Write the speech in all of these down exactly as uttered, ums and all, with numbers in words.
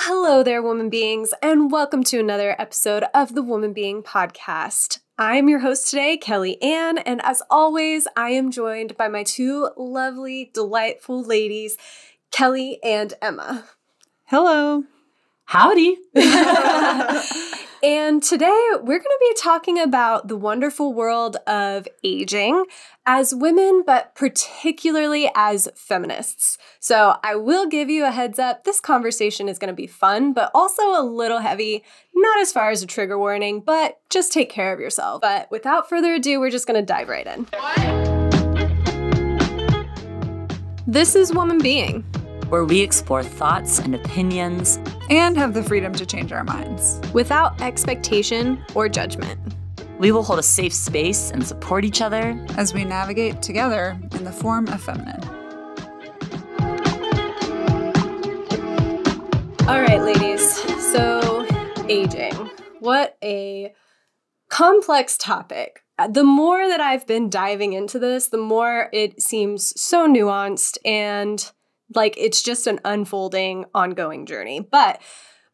Well, hello there, woman beings, and welcome to another episode of the Woman Being Podcast. I'm your host today, Kelly Ann, and as always, I am joined by my two lovely, delightful ladies, Kelly and Emma. Hello. Howdy. And today we're going to be talking about the wonderful world of aging as women, but particularly as feminists. So I will give you a heads up. This conversation is going to be fun, but also a little heavy, not as far as a trigger warning, but just take care of yourself. But without further ado, we're just going to dive right in. What? This is Woman Being, where we explore thoughts and opinions and have the freedom to change our minds without expectation or judgment. We will hold a safe space and support each other as we navigate together in the form of feminine. All right, ladies. So, aging. What a complex topic. The more that I've been diving into this, the more it seems so nuanced and like it's just an unfolding, ongoing journey. But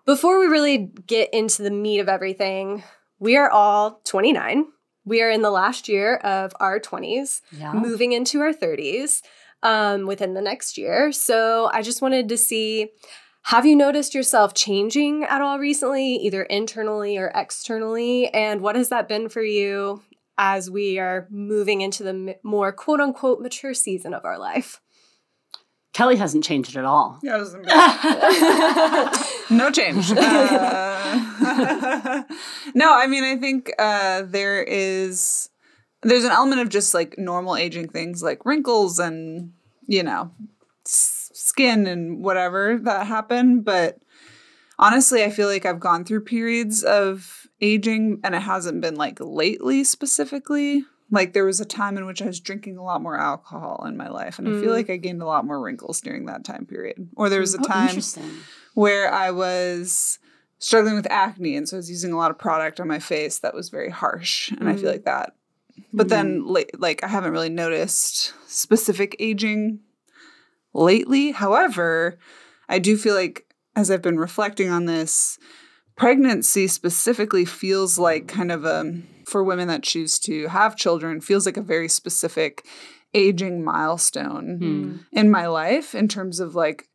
before we really get into the meat of everything, we are all twenty-nine. We are in the last year of our twenties, yeah. Moving into our thirties um, within the next year. So I just wanted to see, have you noticed yourself changing at all recently, either internally or externally? And what has that been for you as we are moving into the more quote unquote mature season of our life? Kelly hasn't changed at all. Yeah, no change. Uh, no, I mean, I think uh, there is, there's an element of just like normal aging things like wrinkles and, you know, s- skin and whatever that happen. But honestly, I feel like I've gone through periods of aging and it hasn't been like lately specifically. Like, there was a time in which I was drinking a lot more alcohol in my life, and mm. I feel like I gained a lot more wrinkles during that time period. Or there was a oh, time where I was struggling with acne, and so I was using a lot of product on my face that was very harsh, and mm. I feel like that. But mm. then, like, I haven't really noticed specific aging lately. However, I do feel like, as I've been reflecting on this, pregnancy specifically feels like kind of a... for women that choose to have children, feels like a very specific aging milestone mm. in my life in terms of like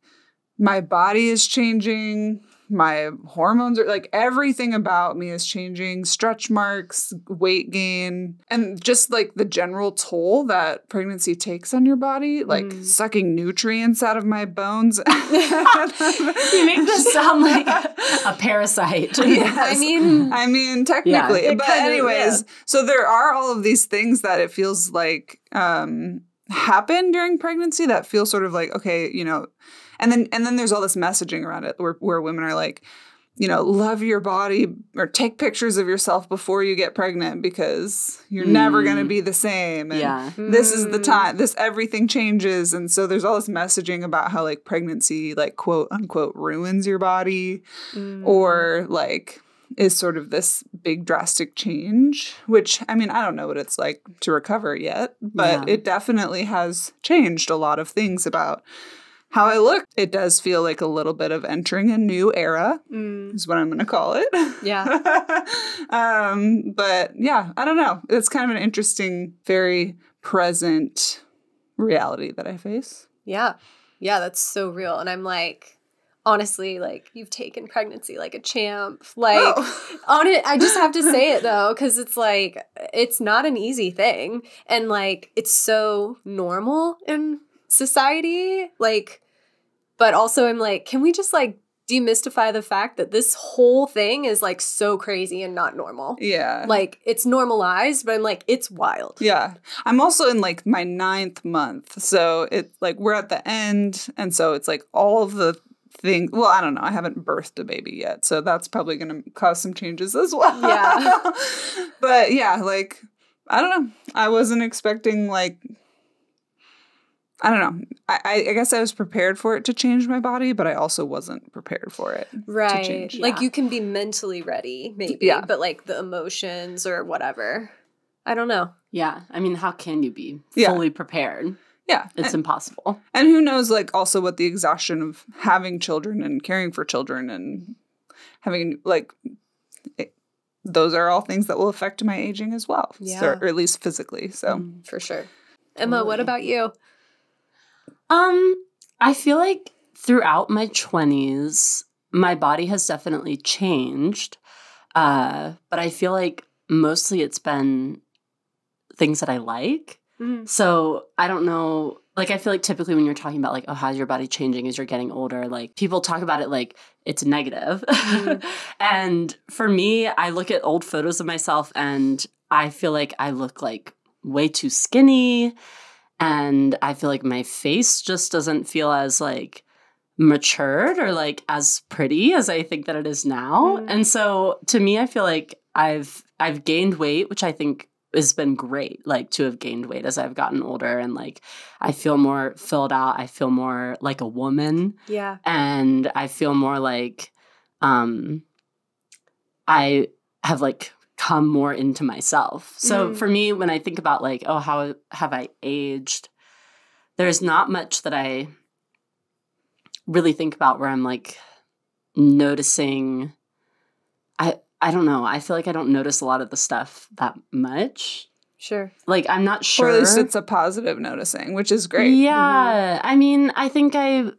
my body is changing, my hormones are like everything about me is changing, stretch marks, weight gain, and just like the general toll that pregnancy takes on your body, like mm. sucking nutrients out of my bones. You make this sound like a parasite. Yes. I mean, I mean, technically, yeah, but anyways, be, yeah. So there are all of these things that it feels like um, happen during pregnancy that feel sort of like, okay, you know, And then and then there's all this messaging around it where, where women are like, you know, love your body or take pictures of yourself before you get pregnant because you're mm. never going to be the same. And yeah. this is the time. This everything changes. And so there's all this messaging about how like pregnancy, like, quote unquote, ruins your body mm. or like is sort of this big drastic change, which I mean, I don't know what it's like to recover yet, but yeah. it definitely has changed a lot of things about how I look. It does feel like a little bit of entering a new era mm. is what I'm going to call it. Yeah. um, but yeah, I don't know. It's kind of an interesting, very present reality that I face. Yeah. Yeah, that's so real. And I'm like, honestly, like you've taken pregnancy like a champ. Like oh. on it, I just have to say it though, because it's like, it's not an easy thing. And like, it's so normal in society, like, but also I'm like, can we just like demystify the fact that this whole thing is like so crazy and not normal? Yeah. Like it's normalized, but I'm like, it's wild. Yeah. I'm also in like my ninth month. So it's like we're at the end. And so it's like all of the things. Well, I don't know. I haven't birthed a baby yet. So that's probably going to cause some changes as well. Yeah. But yeah, like, I don't know. I wasn't expecting like, I don't know. I, I guess I was prepared for it to change my body, but I also wasn't prepared for it. Right. To change. Like yeah. you can be mentally ready, maybe, yeah. but like the emotions or whatever. I don't know. Yeah. I mean, how can you be yeah. fully prepared? Yeah. It's and, impossible. And who knows, like, also what the exhaustion of having children and caring for children and having, like, it, those are all things that will affect my aging as well. Yeah. So, or at least physically. So mm, for sure. Emma, totally. What about you? Um, I feel like throughout my twenties, my body has definitely changed. Uh, but I feel like mostly it's been things that I like. Mm-hmm. So I don't know, like, I feel like typically when you're talking about, like, oh, how's your body changing as you're getting older, like, people talk about it like it's negative. Mm-hmm. And for me, I look at old photos of myself and I feel like I look, like, way too skinny. And I feel like my face just doesn't feel as, like, matured or, like, as pretty as I think that it is now. Mm-hmm. And so to me, I feel like I've I've gained weight, which I think it's been great, like, to have gained weight as I've gotten older, and, like, I feel more filled out. I feel more like a woman. Yeah. And I feel more like um, I have, like, come more into myself. So mm. for me, when I think about, like, oh, how have I aged, there's not much that I really think about where I'm, like, noticing I I don't know. I feel like I don't notice a lot of the stuff that much. Sure. Like, I'm not sure. Or at least it's a positive noticing, which is great. Yeah. Mm-hmm. I mean, I think I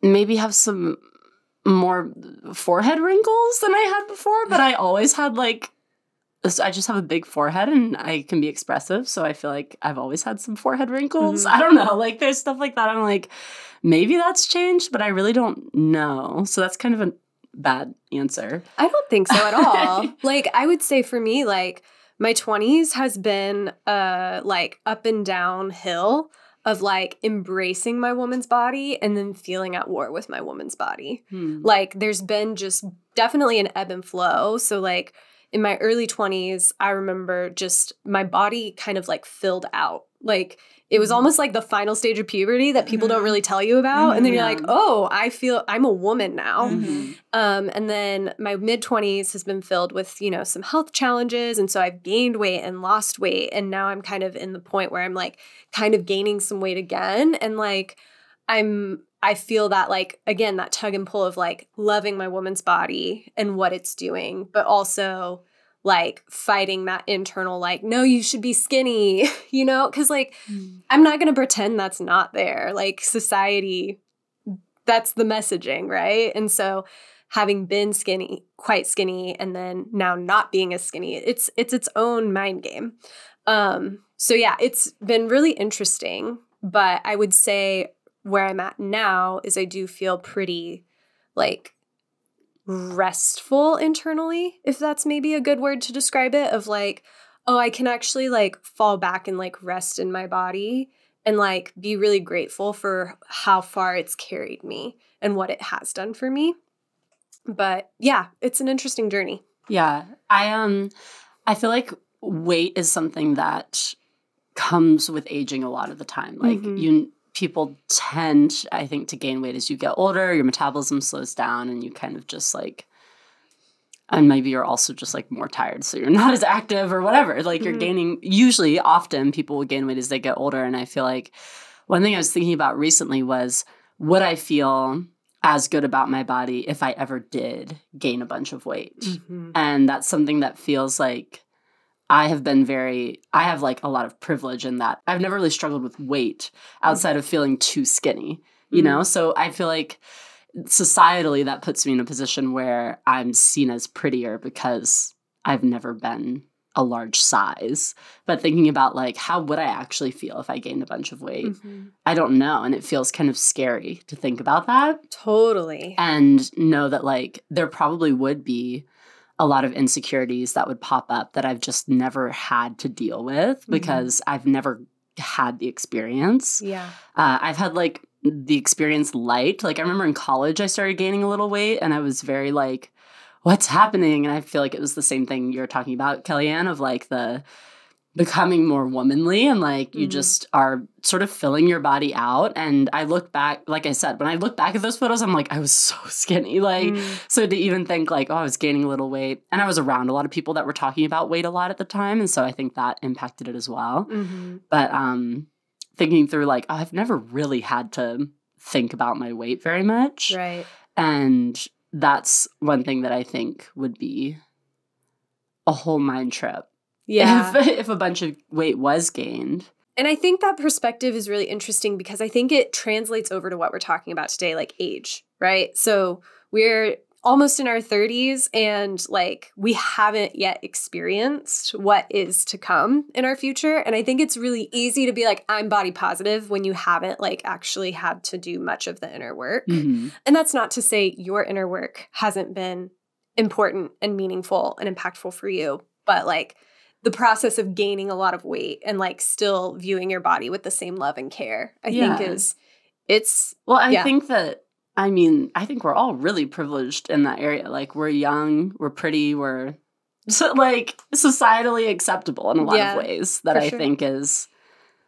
maybe have some more forehead wrinkles than I had before, but I always had, like, I just have a big forehead and I can be expressive. So I feel like I've always had some forehead wrinkles. Mm-hmm. I don't know. Like, there's stuff like that. I'm like, maybe that's changed, but I really don't know. So that's kind of an bad answer. I don't think so at all. Like, I would say for me, like, my twenties has been uh like up and down hill of, like, embracing my woman's body and then feeling at war with my woman's body. Hmm. Like, there's been just definitely an ebb and flow. So, like, in my early twenties, I remember just my body kind of, like, filled out. Like, it was almost like the final stage of puberty that people mm-hmm. don't really tell you about. Mm-hmm. And then you're like, oh, I feel I'm a woman now. Mm-hmm. Um, and then my mid-twenties has been filled with, you know, some health challenges. And so I've gained weight and lost weight. And now I'm kind of in the point where I'm, like, kind of gaining some weight again. And, like, I'm I feel that, like, again, that tug and pull of, like, loving my woman's body and what it's doing, but also, like, fighting that internal, like, no, you should be skinny, you know? Because, like, mm. I'm not going to pretend that's not there. Like, society, that's the messaging, right? And so having been skinny, quite skinny, and then now not being as skinny, it's it's its own mind game. Um, so, yeah, it's been really interesting. But I would say where I'm at now is I do feel pretty, like, restful internally, if that's maybe a good word to describe it, of, like, oh, I can actually, like, fall back and, like, rest in my body and, like, be really grateful for how far it's carried me and what it has done for me. But yeah, it's an interesting journey. Yeah. I um I feel like weight is something that comes with aging a lot of the time. Like, mm-hmm. you People tend, I think, to gain weight as you get older. Your metabolism slows down and you kind of just, like, and maybe you're also just, like, more tired. So you're not as active or whatever. Like, you're mm-hmm. gaining, usually, often people will gain weight as they get older. And I feel like one thing I was thinking about recently was, would I feel as good about my body if I ever did gain a bunch of weight? Mm-hmm. And that's something that feels like I have been very, I have, like, a lot of privilege in that. I've never really struggled with weight outside of feeling too skinny, you mm-hmm. know? So I feel like societally that puts me in a position where I'm seen as prettier because I've never been a large size. But thinking about, like, how would I actually feel if I gained a bunch of weight? Mm-hmm. I don't know. And it feels kind of scary to think about that. Totally. And know that, like, there probably would be a lot of insecurities that would pop up that I've just never had to deal with because mm-hmm. I've never had the experience. Yeah. Uh, I've had, like, the experience light. Like, I remember in college I started gaining a little weight and I was very, like, what's happening? And I feel like it was the same thing you're talking about, Kellyanne, of, like, the becoming more womanly and, like, you mm-hmm. just are sort of filling your body out. And I look back, like I said, when I look back at those photos, I'm like, I was so skinny. Like, mm-hmm. so to even think, like, oh, I was gaining a little weight. And I was around a lot of people that were talking about weight a lot at the time. And so I think that impacted it as well. Mm-hmm. But um, thinking through, like, oh, I've never really had to think about my weight very much. Right. And that's one thing that I think would be a whole mind trip. Yeah. If, if a bunch of weight was gained. And I think that perspective is really interesting because I think it translates over to what we're talking about today, like age, right? So we're almost in our thirties and like we haven't yet experienced what is to come in our future. And I think it's really easy to be like, I'm body positive when you haven't like actually had to do much of the inner work. Mm-hmm. And that's not to say your inner work hasn't been important and meaningful and impactful for you, but like the process of gaining a lot of weight and like still viewing your body with the same love and care, I yeah. think is it's well, I yeah. think that I mean, I think we're all really privileged in that area. Like, we're young, we're pretty, we're, so, like, societally acceptable in a lot yeah, of ways that I sure. think is,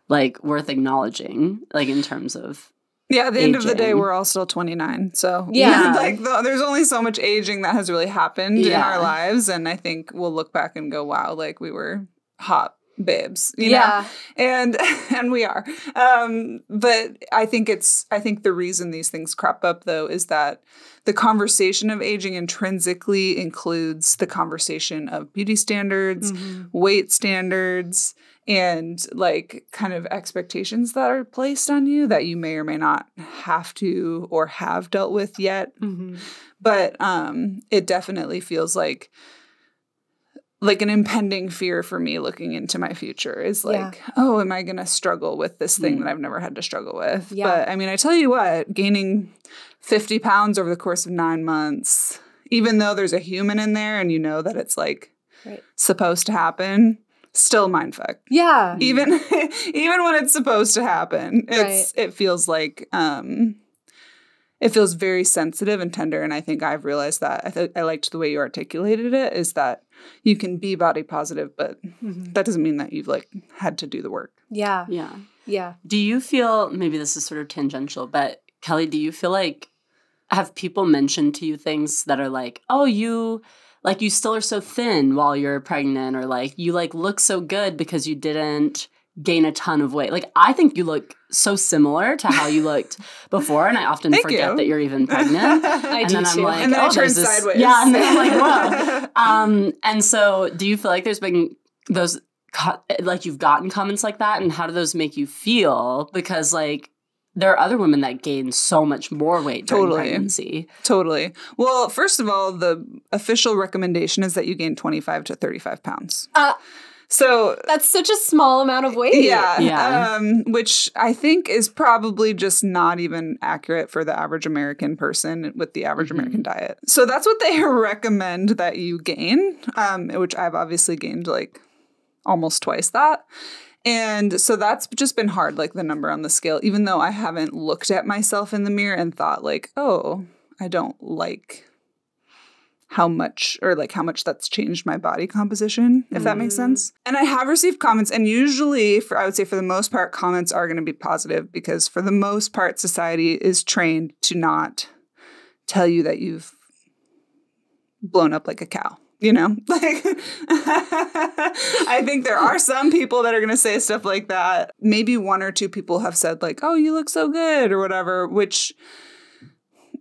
like, worth acknowledging, like, in terms of Yeah, at the aging. End of the day, we're all still twenty-nine. So, yeah, like, the, there's only so much aging that has really happened yeah. in our lives. And I think we'll look back and go, wow, like, we were hot babes, you yeah. know, and and we are. Um, but I think it's I think the reason these things crop up, though, is that the conversation of aging intrinsically includes the conversation of beauty standards, mm-hmm. weight standards, and like kind of expectations that are placed on you that you may or may not have to or have dealt with yet. Mm-hmm. But um, it definitely feels like like an impending fear for me looking into my future is like, yeah. oh, am I going to struggle with this thing mm. that I've never had to struggle with? Yeah. But I mean, I tell you what, gaining fifty pounds over the course of nine months, even though there's a human in there and you know that it's like right. supposed to happen, still mindfuck. Yeah. Even, even when it's supposed to happen, it's, right. it feels like, um, it feels very sensitive and tender. And I think I've realized that. I, th- I liked the way you articulated it is that you can be body positive, but mm-hmm. that doesn't mean that you've like had to do the work. Yeah. Yeah. Yeah. Do you feel, maybe this is sort of tangential, but Kelly, do you feel like, have people mentioned to you things that are like, oh, you, like you still are so thin while you're pregnant, or like you like look so good because you didn't gain a ton of weight. Like, I think you look so similar to how you looked before, and I often Thank forget you. That you're even pregnant. I and do then I'm too. Like, and then oh, I turn sideways. Yeah, and then I'm like, whoa. Um, and so, do you feel like there's been those, like, you've gotten comments like that, and how do those make you feel? Because, like, there are other women that gain so much more weight during totally. Pregnancy. Totally. Well, first of all, the official recommendation is that you gain twenty-five to thirty-five pounds. Uh So that's such a small amount of weight. Yeah. yeah. Um, which I think is probably just not even accurate for the average American person with the average mm-hmm. American diet. So that's what they recommend that you gain, um, which I've obviously gained like almost twice that. And so that's just been hard, like the number on the scale, even though I haven't looked at myself in the mirror and thought like, oh, I don't like how much or like how much that's changed my body composition, if mm. that makes sense. And I have received comments, and usually for, I would say for the most part, comments are going to be positive because for the most part, society is trained to not tell you that you've blown up like a cow. You know, like, I think there are some people that are going to say stuff like that. Maybe one or two people have said like, oh, you look so good or whatever, which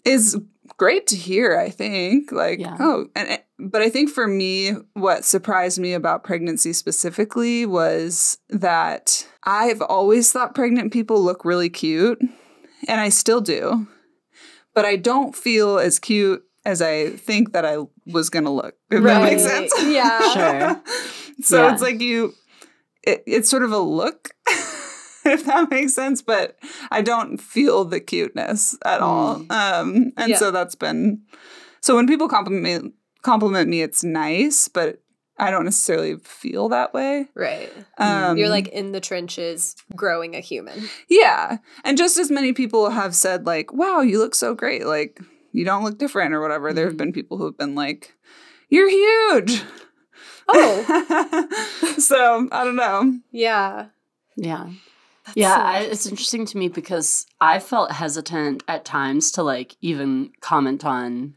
is great to hear, I think. Like, yeah. oh, and but I think for me, what surprised me about pregnancy specifically was that I've always thought pregnant people look really cute, and I still do, but I don't feel as cute as I think that I was going to look. If right. that makes sense. Yeah. Sure. So yeah. it's like you, it, it's sort of a look, if that makes sense, but I don't feel the cuteness at all. Um, and yeah. so that's been, so when people compliment me, compliment me, it's nice, but I don't necessarily feel that way. Right. Um, You're like in the trenches growing a human. Yeah. And just as many people have said like, wow, you look so great. Like, you don't look different or whatever. Mm-hmm. There have been people who have been like, you're huge. Oh. So I don't know. Yeah. Yeah. That's yeah. So I, it's interesting to me because I felt hesitant at times to like even comment on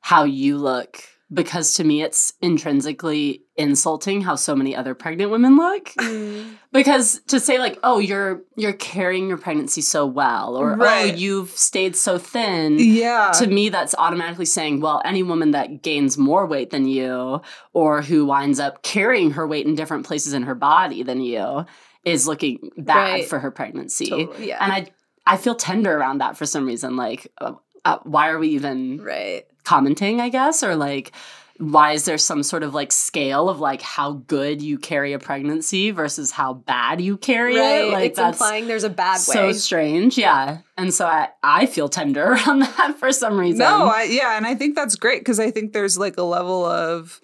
how you look because to me it's intrinsically insulting how so many other pregnant women look. Mm. Because to say like, oh, you're you're carrying your pregnancy so well, or right. oh, you've stayed so thin. Yeah. To me, that's automatically saying, well, any woman that gains more weight than you or who winds up carrying her weight in different places in her body than you is looking bad right. for her pregnancy. Totally, yeah. And I I feel tender around that for some reason. Like, uh, uh, why are we even right. commenting, I guess? Or like, why is there some sort of like scale of like how good you carry a pregnancy versus how bad you carry right. it? Like, it's that's implying there's a bad way. So strange. Yeah. And so I, I feel tender around that for some reason. No, I, yeah. And I think that's great because I think there's like a level of...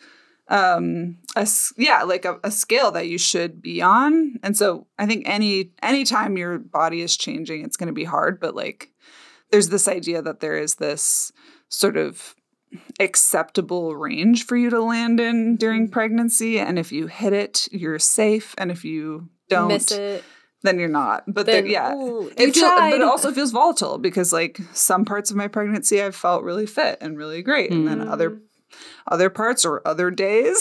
Um, a, yeah, like a, a scale that you should be on. And so I think any anytime your body is changing, it's going to be hard. But like there's this idea that there is this sort of acceptable range for you to land in during pregnancy. And if you hit it, you're safe. And if you don't, miss it. Then you're not. But then, then, yeah, ooh, it feel, but it also feels volatile because like some parts of my pregnancy, I felt really fit and really great. Mm. And then other Other parts or other days,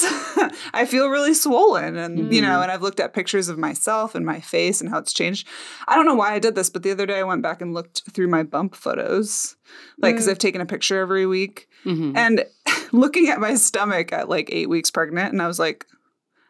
I feel really swollen. And, mm. you know, and I've looked at pictures of myself and my face and how it's changed. I don't know why I did this, but the other day I went back and looked through my bump photos, like, because mm. I've taken a picture every week. Mm-hmm. And looking at my stomach at like eight weeks pregnant, and I was like,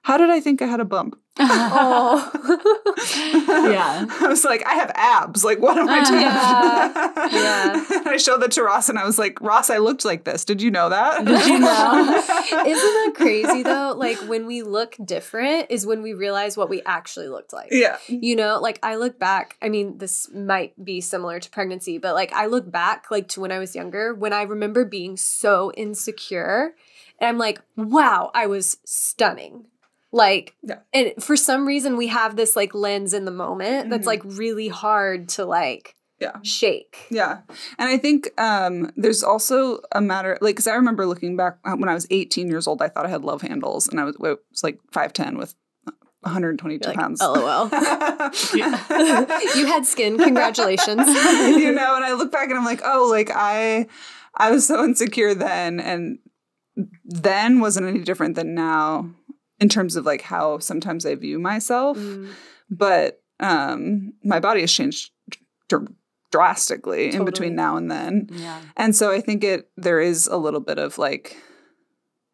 how did I think I had a bump? Oh. Yeah. I was like, I have abs. Like, what am I doing? Uh, yeah. yeah. And I showed that to Ross and I was like, Ross, I looked like this. Did you know that? Did you know? Isn't that crazy though? Like when we look different is when we realize what we actually looked like. Yeah. You know, like I look back, I mean, this might be similar to pregnancy, but like I look back like to when I was younger, when I remember being so insecure and I'm like, wow, I was stunning. Like, yeah. and for some reason we have this like lens in the moment that's mm-hmm. like really hard to like yeah. shake. Yeah. And I think um, there's also a matter, like, because I remember looking back when I was eighteen years old, I thought I had love handles and I was, I was like five ten with one hundred twenty-two like, pounds. LOL. You had skin. Congratulations. You know, and I look back and I'm like, oh, like I, I was so insecure then and then wasn't any different than now. In terms of like how sometimes I view myself, mm. but um, my body has changed dr- drastically totally. In between now and then. Yeah. And so I think it there is a little bit of like,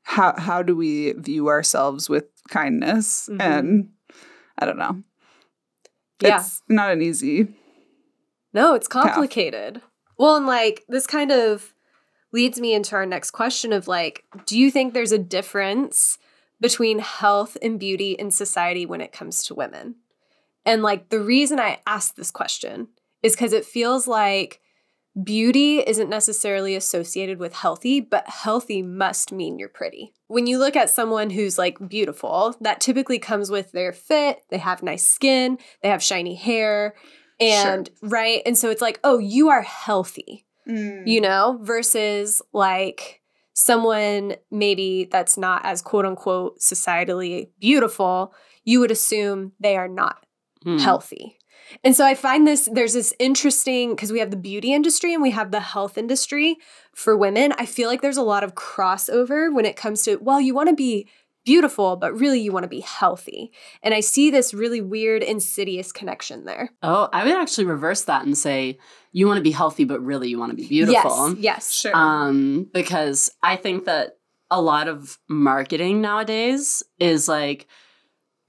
how how do we view ourselves with kindness? Mm-hmm. And I don't know. Yeah. It's not an easy. No, it's complicated. Path. Well, and like this kind of leads me into our next question of like, do you think there's a difference between health and beauty in society when it comes to women? And like the reason I asked this question is because it feels like beauty isn't necessarily associated with healthy, but healthy must mean you're pretty. When you look at someone who's like beautiful, that typically comes with they're fit, they have nice skin, they have shiny hair, and sure. right? And so it's like, oh, you are healthy, mm. you know, versus like someone maybe that's not as quote-unquote societally beautiful, you would assume they are not mm. healthy. And so I find this, there's this interesting, because we have the beauty industry and we have the health industry for women. I feel like there's a lot of crossover when it comes to, well, you want to be beautiful, but really you want to be healthy. And I see this really weird, insidious connection there. Oh, I would actually reverse that and say, you want to be healthy, but really you want to be beautiful. Yes, yes, sure. Um, because I think that a lot of marketing nowadays is like,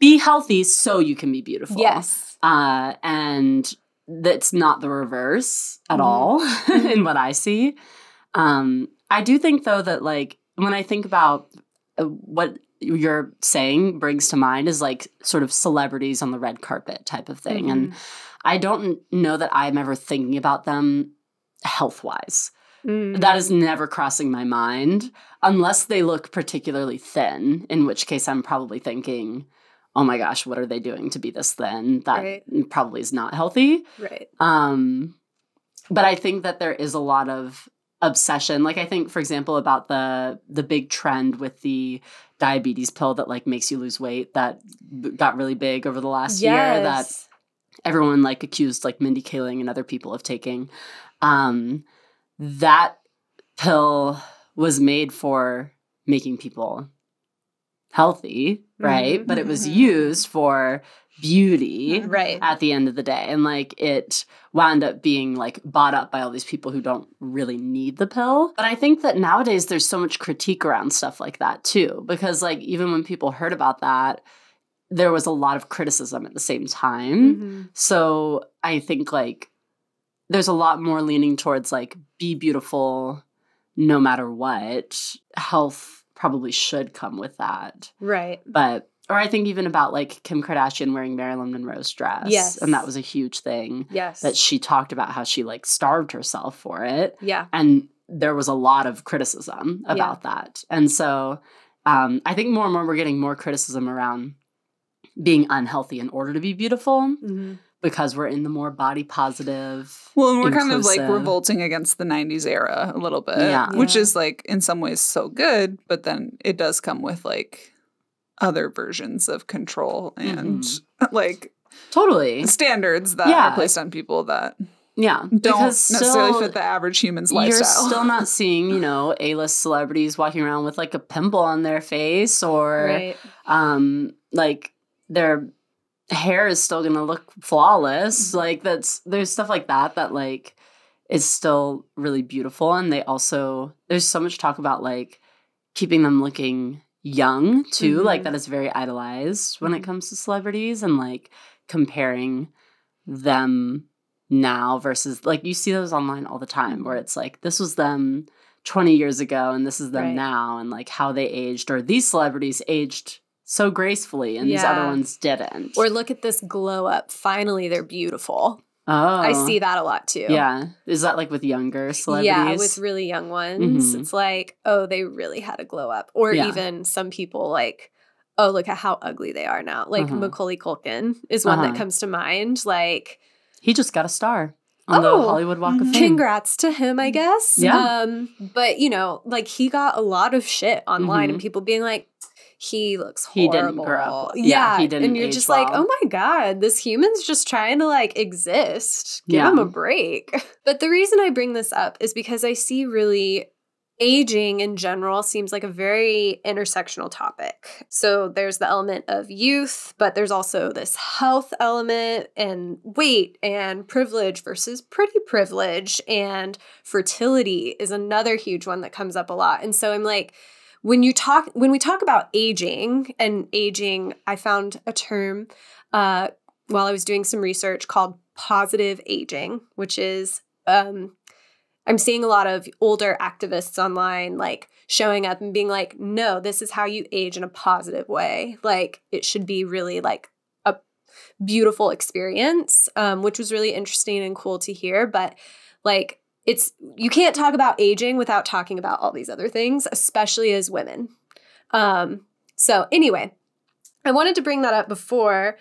be healthy so you can be beautiful. Yes. Uh, and that's not the reverse at mm-hmm. all in what I see. Um, I do think, though, that like when I think about what you're saying brings to mind is like sort of celebrities on the red carpet type of thing. Mm-hmm. And I don't know that I'm ever thinking about them health-wise. Mm. That is never crossing my mind unless they look particularly thin, in which case I'm probably thinking, oh my gosh, what are they doing to be this thin? That right. probably is not healthy. Right. Um, but I think that there is a lot of obsession. Like I think, for example, about the the big trend with the diabetes pill that like makes you lose weight that b- got really big over the last yes. year that everyone like accused like Mindy Kaling and other people of taking. Um, that pill was made for making people healthy, right? Mm-hmm. But it was used for beauty right. at the end of the day. And like it wound up being like bought up by all these people who don't really need the pill. But I think that nowadays there's so much critique around stuff like that too. Because like even when people heard about that, there was a lot of criticism at the same time. Mm-hmm. So I think like there's a lot more leaning towards like be beautiful no matter what. Health probably should come with that. Right. But or I think even about like Kim Kardashian wearing Marilyn Monroe's dress. Yes. And that was a huge thing. Yes. That she talked about how she like starved herself for it. Yeah. And there was a lot of criticism about yeah. that. And so um, I think more and more we're getting more criticism around being unhealthy in order to be beautiful. Mm-hmm. Because we're in the more body positive. Well, and we're inclusive. Kind of like revolting against the nineties era a little bit. Yeah. Which yeah. is like in some ways so good, but then it does come with like other versions of control and mm-hmm. like totally standards that yeah. are placed on people that yeah. don't because necessarily still, fit the average human's lifestyle. You're still not seeing, you know, A-list celebrities walking around with like a pimple on their face or right. um, like their hair is still going to look flawless. Like that's, there's stuff like that, that like is still really beautiful. And they also, there's so much talk about like keeping them looking young too. Mm-hmm. Like that is very idolized when it comes to celebrities and like comparing them now versus like you see those online all the time where it's like, this was them twenty years ago and this is them right. now and like how they aged or these celebrities aged so gracefully, and yeah. these other ones didn't. Or look at this glow up. Finally, they're beautiful. Oh. I see that a lot, too. Yeah. Is that like with younger celebrities? Yeah, with really young ones. Mm-hmm. It's like, oh, they really had a glow up. Or yeah. even some people like, oh, look at how ugly they are now. Like uh-huh. Macaulay Culkin is one uh-huh. that comes to mind. Like he just got a star on oh, the Hollywood Walk of Fame. Congrats to him, I guess. Yeah. Um, but, you know, like he got a lot of shit online mm-hmm. and people being like, he looks horrible. He didn't grow up. Yeah, yeah, he didn't. And you're age just well. Like, oh my God, this human's just trying to like exist. Give yeah. him a break. But the reason I bring this up is because I see really aging in general seems like a very intersectional topic. So there's the element of youth, but there's also this health element and weight and privilege versus pretty privilege. And fertility is another huge one that comes up a lot. And so I'm like, When you talk, when we talk about aging and aging, I found a term uh, while I was doing some research called positive aging, which is um, I'm seeing a lot of older activists online like showing up and being like, no, this is how you age in a positive way. Like it should be really like a beautiful experience, um, which was really interesting and cool to hear. But like It's you can't talk about aging without talking about all these other things, especially as women. Um, so anyway, I wanted to bring that up before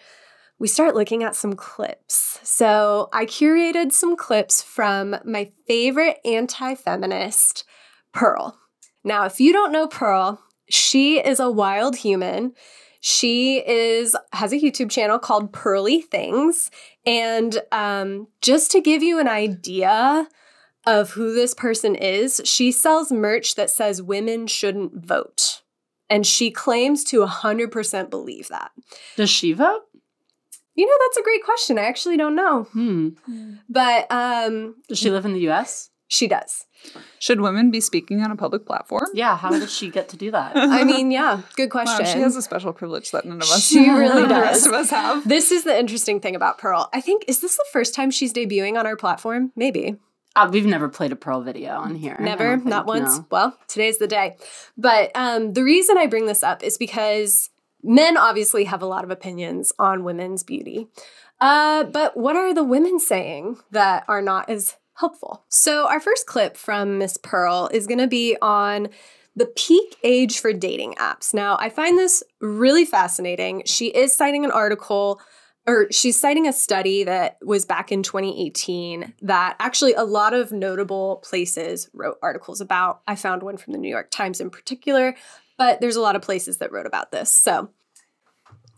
we start looking at some clips. So I curated some clips from my favorite anti-feminist, Pearl. Now, if you don't know Pearl, she is a wild human. She is has a YouTube channel called Pearly Things. And um, just to give you an idea of who this person is, she sells merch that says women shouldn't vote. And she claims to one hundred percent believe that. Does she vote? You know, that's a great question. I actually don't know. Hmm. But um, does she live in the U S? She does. Should women be speaking on a public platform? Yeah, how does she get to do that? I mean, yeah, good question. Wow, she has a special privilege that none of us She really does. The rest of us have. This is the interesting thing about Pearl. I think, is this the first time she's debuting on our platform? Maybe. Uh, we've never played a Pearl video on here. Never? Not once? No. Well, today's the day. But um, the reason I bring this up is because men obviously have a lot of opinions on women's beauty. Uh, but what are the women saying that are not as helpful? So our first clip from Miss Pearl is going to be on the peak age for dating apps. Now, I find this really fascinating. She is citing an article or she's citing a study that was back in twenty eighteen that actually a lot of notable places wrote articles about. I found one from the New York Times in particular, but there's a lot of places that wrote about this. So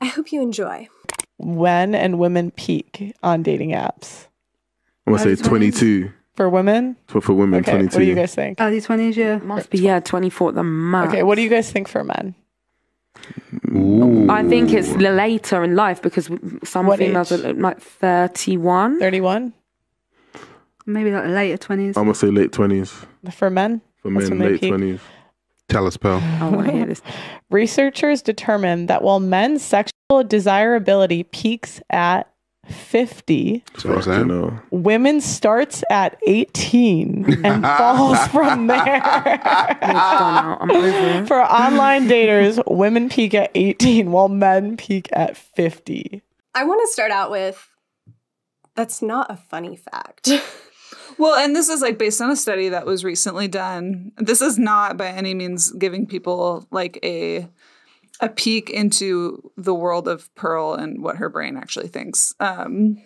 I hope you enjoy. When and women peak on dating apps? I want to say twenty-two. For women? For, for women, okay, twenty-two. What do you guys think? Early twenties, yeah. Must be, yeah, twenty-four at the max. Okay, what do you guys think for men? Ooh. I think it's later in life because some what females age? Are like thirty-one. thirty-one? Maybe like later twenties. I'm going to say late twenties. For men? For men, late peak. twenties. Tell us, Pearl. I want to hear this. Researchers determined that while men's sexual desirability peaks at fifty, women starts at eighteen and falls from there. I'm over. For online daters, women peak at eighteen while men peak at fifty. I want to start out with, that's not a funny fact. Well, and this is like based on a study that was recently done. This is not by any means giving people like a a peek into the world of Pearl and what her brain actually thinks, um,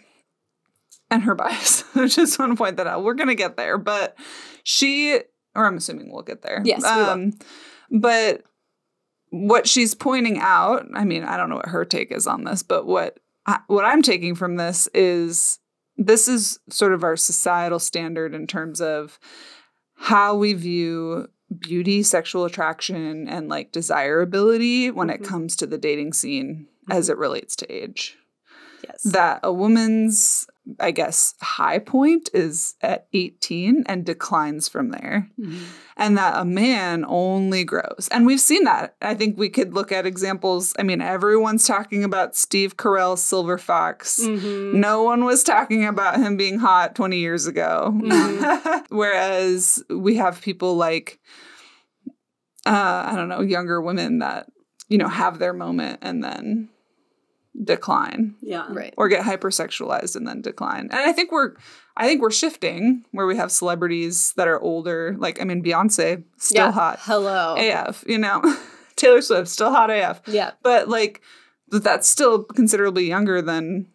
and her bias. I just want to point that out. We're going to get there, but she, or I'm assuming we'll get there. Yes, um, we will. But what she's pointing out, I mean, I don't know what her take is on this, but what I, what I'm taking from this is this is sort of our societal standard in terms of how we view beauty, sexual attraction, and like desirability when mm-hmm. it comes to the dating scene mm-hmm. as it relates to age. Yes. That a woman's, I guess, high point is at eighteen and declines from there. Mm-hmm. And that a man only grows. And we've seen that. I think we could look at examples. I mean, everyone's talking about Steve Carell's Silver Fox. Mm-hmm. No one was talking about him being hot twenty years ago. Mm-hmm. Whereas we have people like, uh, I don't know, younger women that, you know, have their moment and then decline, yeah, right, or get hypersexualized and then decline. And I think we're, I think we're shifting where we have celebrities that are older. Like, I mean, Beyonce still yeah. hot, hello, A F. You know, Taylor Swift still hot, A F. Yeah, but like that's still considerably younger than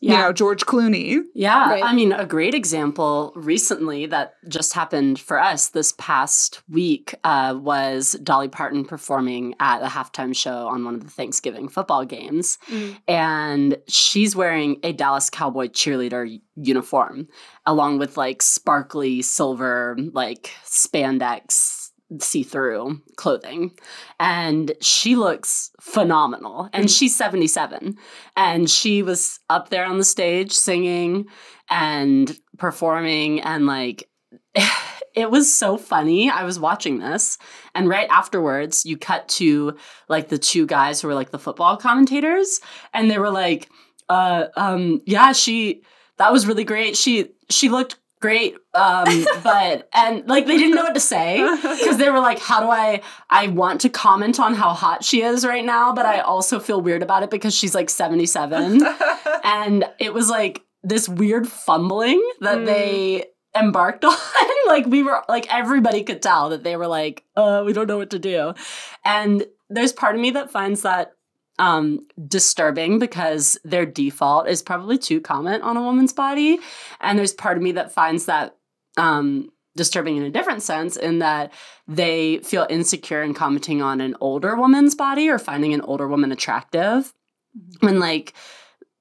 yeah. you know George Clooney. Yeah, right. I mean, a great example recently that just happened for us this past week uh, was Dolly Parton performing at a halftime show on one of the Thanksgiving football games, mm. and she's wearing a Dallas Cowboy cheerleader uniform along with like sparkly silver like spandex see-through clothing, and she looks phenomenal, and she's seventy-seven, and she was up there on the stage singing and performing, and like it was so funny. I was watching this, and right afterwards you cut to like the two guys who were like the football commentators, and they were like uh um yeah she that was really great, she she looked great, um, but, and like they didn't know what to say because they were like, how do I, I want to comment on how hot she is right now, but I also feel weird about it because she's like seventy-seven. And it was like this weird fumbling that mm. they embarked on. Like we were, like everybody could tell that they were like, uh, we don't know what to do. And there's part of me that finds that Um, disturbing because their default is probably to comment on a woman's body. And there's part of me that finds that um, disturbing in a different sense in that they feel insecure in commenting on an older woman's body or finding an older woman attractive. Mm-hmm. When like,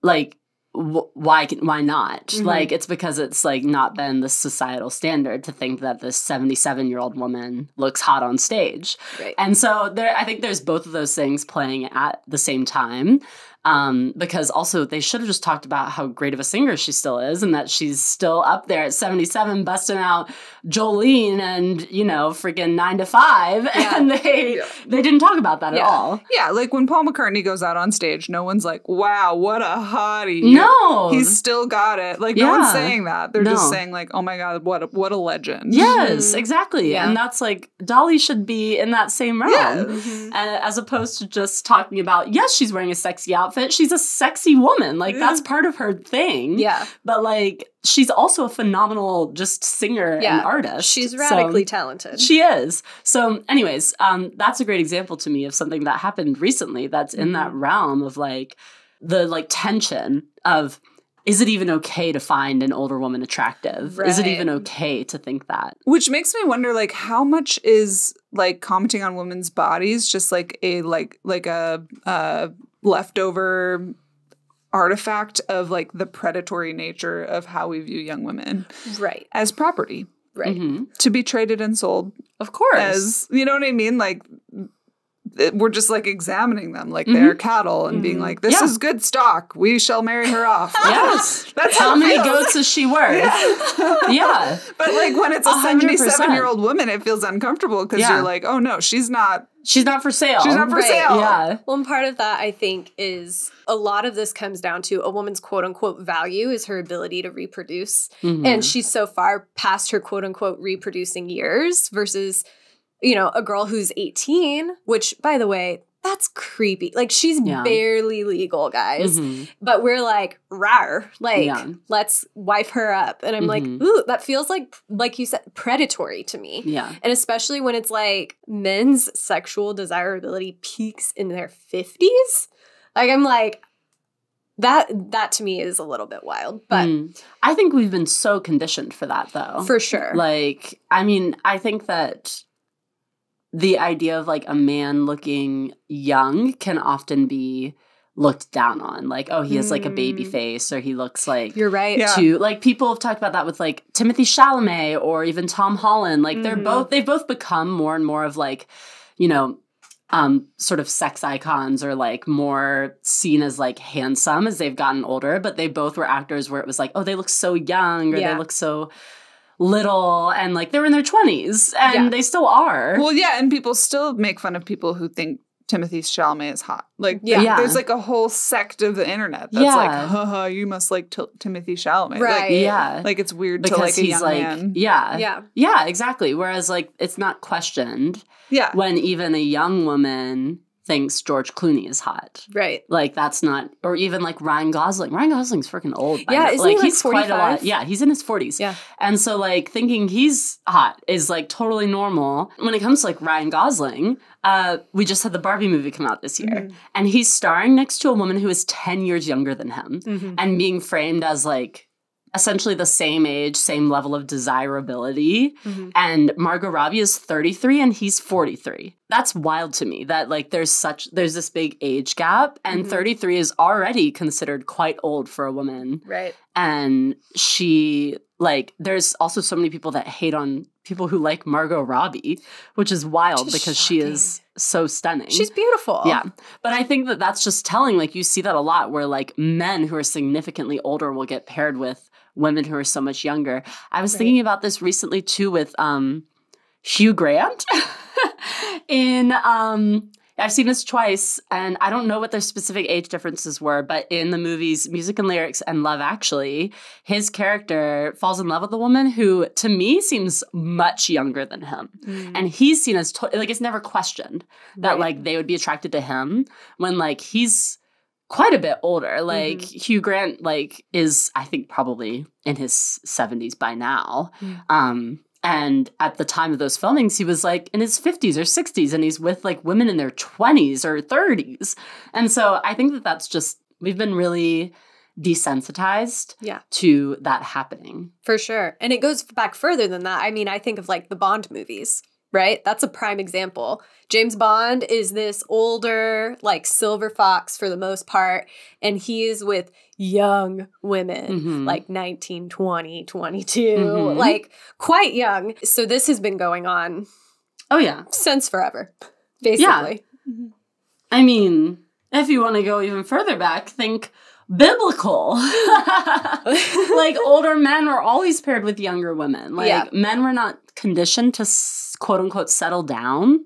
like w why, why not? Mm-hmm. Like, it's because it's like not been the societal standard to think that this seventy-seven-year-old woman looks hot on stage. Right. And so there, I think there's both of those things playing at the same time. Um, because also they should have just talked about how great of a singer she still is and that she's still up there at seventy-seven busting out Jolene and, you know, freaking nine to five. Yeah. And they yeah. they didn't talk about that yeah. at all. Yeah, like when Paul McCartney goes out on stage, no one's like, wow, what a hottie. No. He's still got it. Like yeah. no one's saying that. They're no. just saying like, oh my God, what a, what a legend. Yes, mm-hmm. exactly. Yeah. And that's like, Dolly should be in that same realm. Yeah. Mm-hmm. As opposed to just talking about, yes, she's wearing a sexy outfit. Fit. She's a sexy woman. Like, yeah. that's part of her thing. Yeah. But, like, she's also a phenomenal just singer yeah. and artist. She's radically so, talented. She is. So, anyways, um, that's a great example to me of something that happened recently that's in that realm of, like, the, like, tension of, is it even okay to find an older woman attractive? Right. Is it even okay to think that? Which makes me wonder, like, how much is, like, commenting on women's bodies just, like, a, like, like a, uh, leftover artifact of like the predatory nature of how we view young women, right, as property, right, mm-hmm. to be traded and sold, of course, as, you know what I mean, like it, we're just like examining them like mm-hmm. they're cattle and mm-hmm. being like, this yeah. is good stock, we shall marry her off. Yes, that's how, how many feels. Goats is she worth? Yeah, yeah. But like when it's a seventy-seven year old woman, it feels uncomfortable because yeah. you're like, oh no, she's not. She's not for sale. She's not for right. sale. Yeah. Well, and part of that, I think, is a lot of this comes down to a woman's quote-unquote value is her ability to reproduce. Mm-hmm. And she's so far past her quote-unquote reproducing years versus, you know, a girl who's eighteen, which, by the way, that's creepy. Like, she's yeah. barely legal, guys. Mm-hmm. But we're like, rawr, like, yeah. let's wife her up. And I'm mm-hmm. like, ooh, that feels like, like you said, predatory to me. Yeah. And especially when it's like men's sexual desirability peaks in their fifties. Like, I'm like, that, that to me is a little bit wild. But mm. I think we've been so conditioned for that, though. For sure. Like, I mean, I think that the idea of, like, a man looking young can often be looked down on. Like, oh, he has, like, a baby face, or he looks like... You're right. Too, yeah. Like, people have talked about that with, like, Timothée Chalamet or even Tom Holland. Like, they're mm-hmm. both... They've both become more and more of, like, you know... Um, sort of sex icons, or like more seen as like handsome as they've gotten older, but they both were actors where it was like, oh, they look so young, or yeah. they look so little, and like they're in their twenties and yeah. they still are. Well, yeah, and people still make fun of people who think Timothée Chalamet is hot. Like, yeah, yeah. there's like a whole sect of the internet that's yeah. like, haha, you must like t- Timothée Chalamet. Right. Like, yeah. Like it's weird because to like a he's young like, man. Yeah. Yeah. Yeah, exactly. Whereas like it's not questioned yeah. when even a young woman thinks George Clooney is hot. Right. Like that's not, or even like Ryan Gosling. Ryan Gosling's freaking old. By yeah. Isn't like, he like he's forty-five? Quite a lot. Yeah. He's in his forties. Yeah. And so like thinking he's hot is like totally normal. When it comes to like Ryan Gosling, Uh, we just had the Barbie movie come out this year. Mm-hmm. And he's starring next to a woman who is ten years younger than him mm-hmm. and being framed as like essentially the same age, same level of desirability. Mm-hmm. And Margot Robbie is thirty-three and he's forty-three. That's wild to me that like there's such, there's this big age gap, and mm-hmm. thirty-three is already considered quite old for a woman. Right. And she like, there's also so many people that hate on people who like Margot Robbie, which is wild just because shocking. She is so stunning. She's beautiful. Yeah. But I think that that's just telling, like you see that a lot where like men who are significantly older will get paired with women who are so much younger. I was right. thinking about this recently too with um, Hugh Grant in, um, I've seen this twice and I don't know what their specific age differences were, but in the movies Music and Lyrics and Love Actually, his character falls in love with a woman who to me seems much younger than him. Mm. And he's seen as, to- like it's never questioned that right. like they would be attracted to him when like he's quite a bit older. Like mm-hmm. Hugh Grant like is I think probably in his seventies by now. Mm. Um And at the time of those filmings, he was like in his fifties or sixties, and he's with like women in their twenties or thirties. And so I think that that's just, we've been really desensitized yeah. to that happening. For sure. And it goes back further than that. I mean, I think of like the Bond movies, right? That's a prime example. James Bond is this older, like silver fox for the most part, and he is with young women, mm-hmm. like nineteen, twenty, twenty-two, mm-hmm. like quite young. So this has been going on oh yeah, since forever, basically. Yeah. I mean, if you want to go even further back, think biblical. Like older men were always paired with younger women. Like yeah. men were not conditioned to quote unquote settle down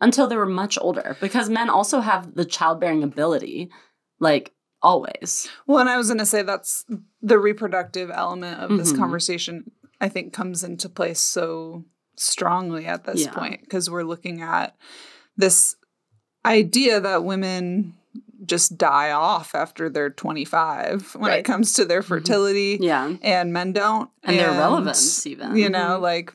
until they were much older, because men also have the childbearing ability, like always. Well, and I was going to say that's the reproductive element of mm-hmm. this conversation, I think, comes into place so strongly at this yeah. point, because we're looking at this idea that women just die off after they're twenty-five when right. it comes to their fertility. Mm-hmm. Yeah. And men don't. And, and their relevance even. You know, mm-hmm. like,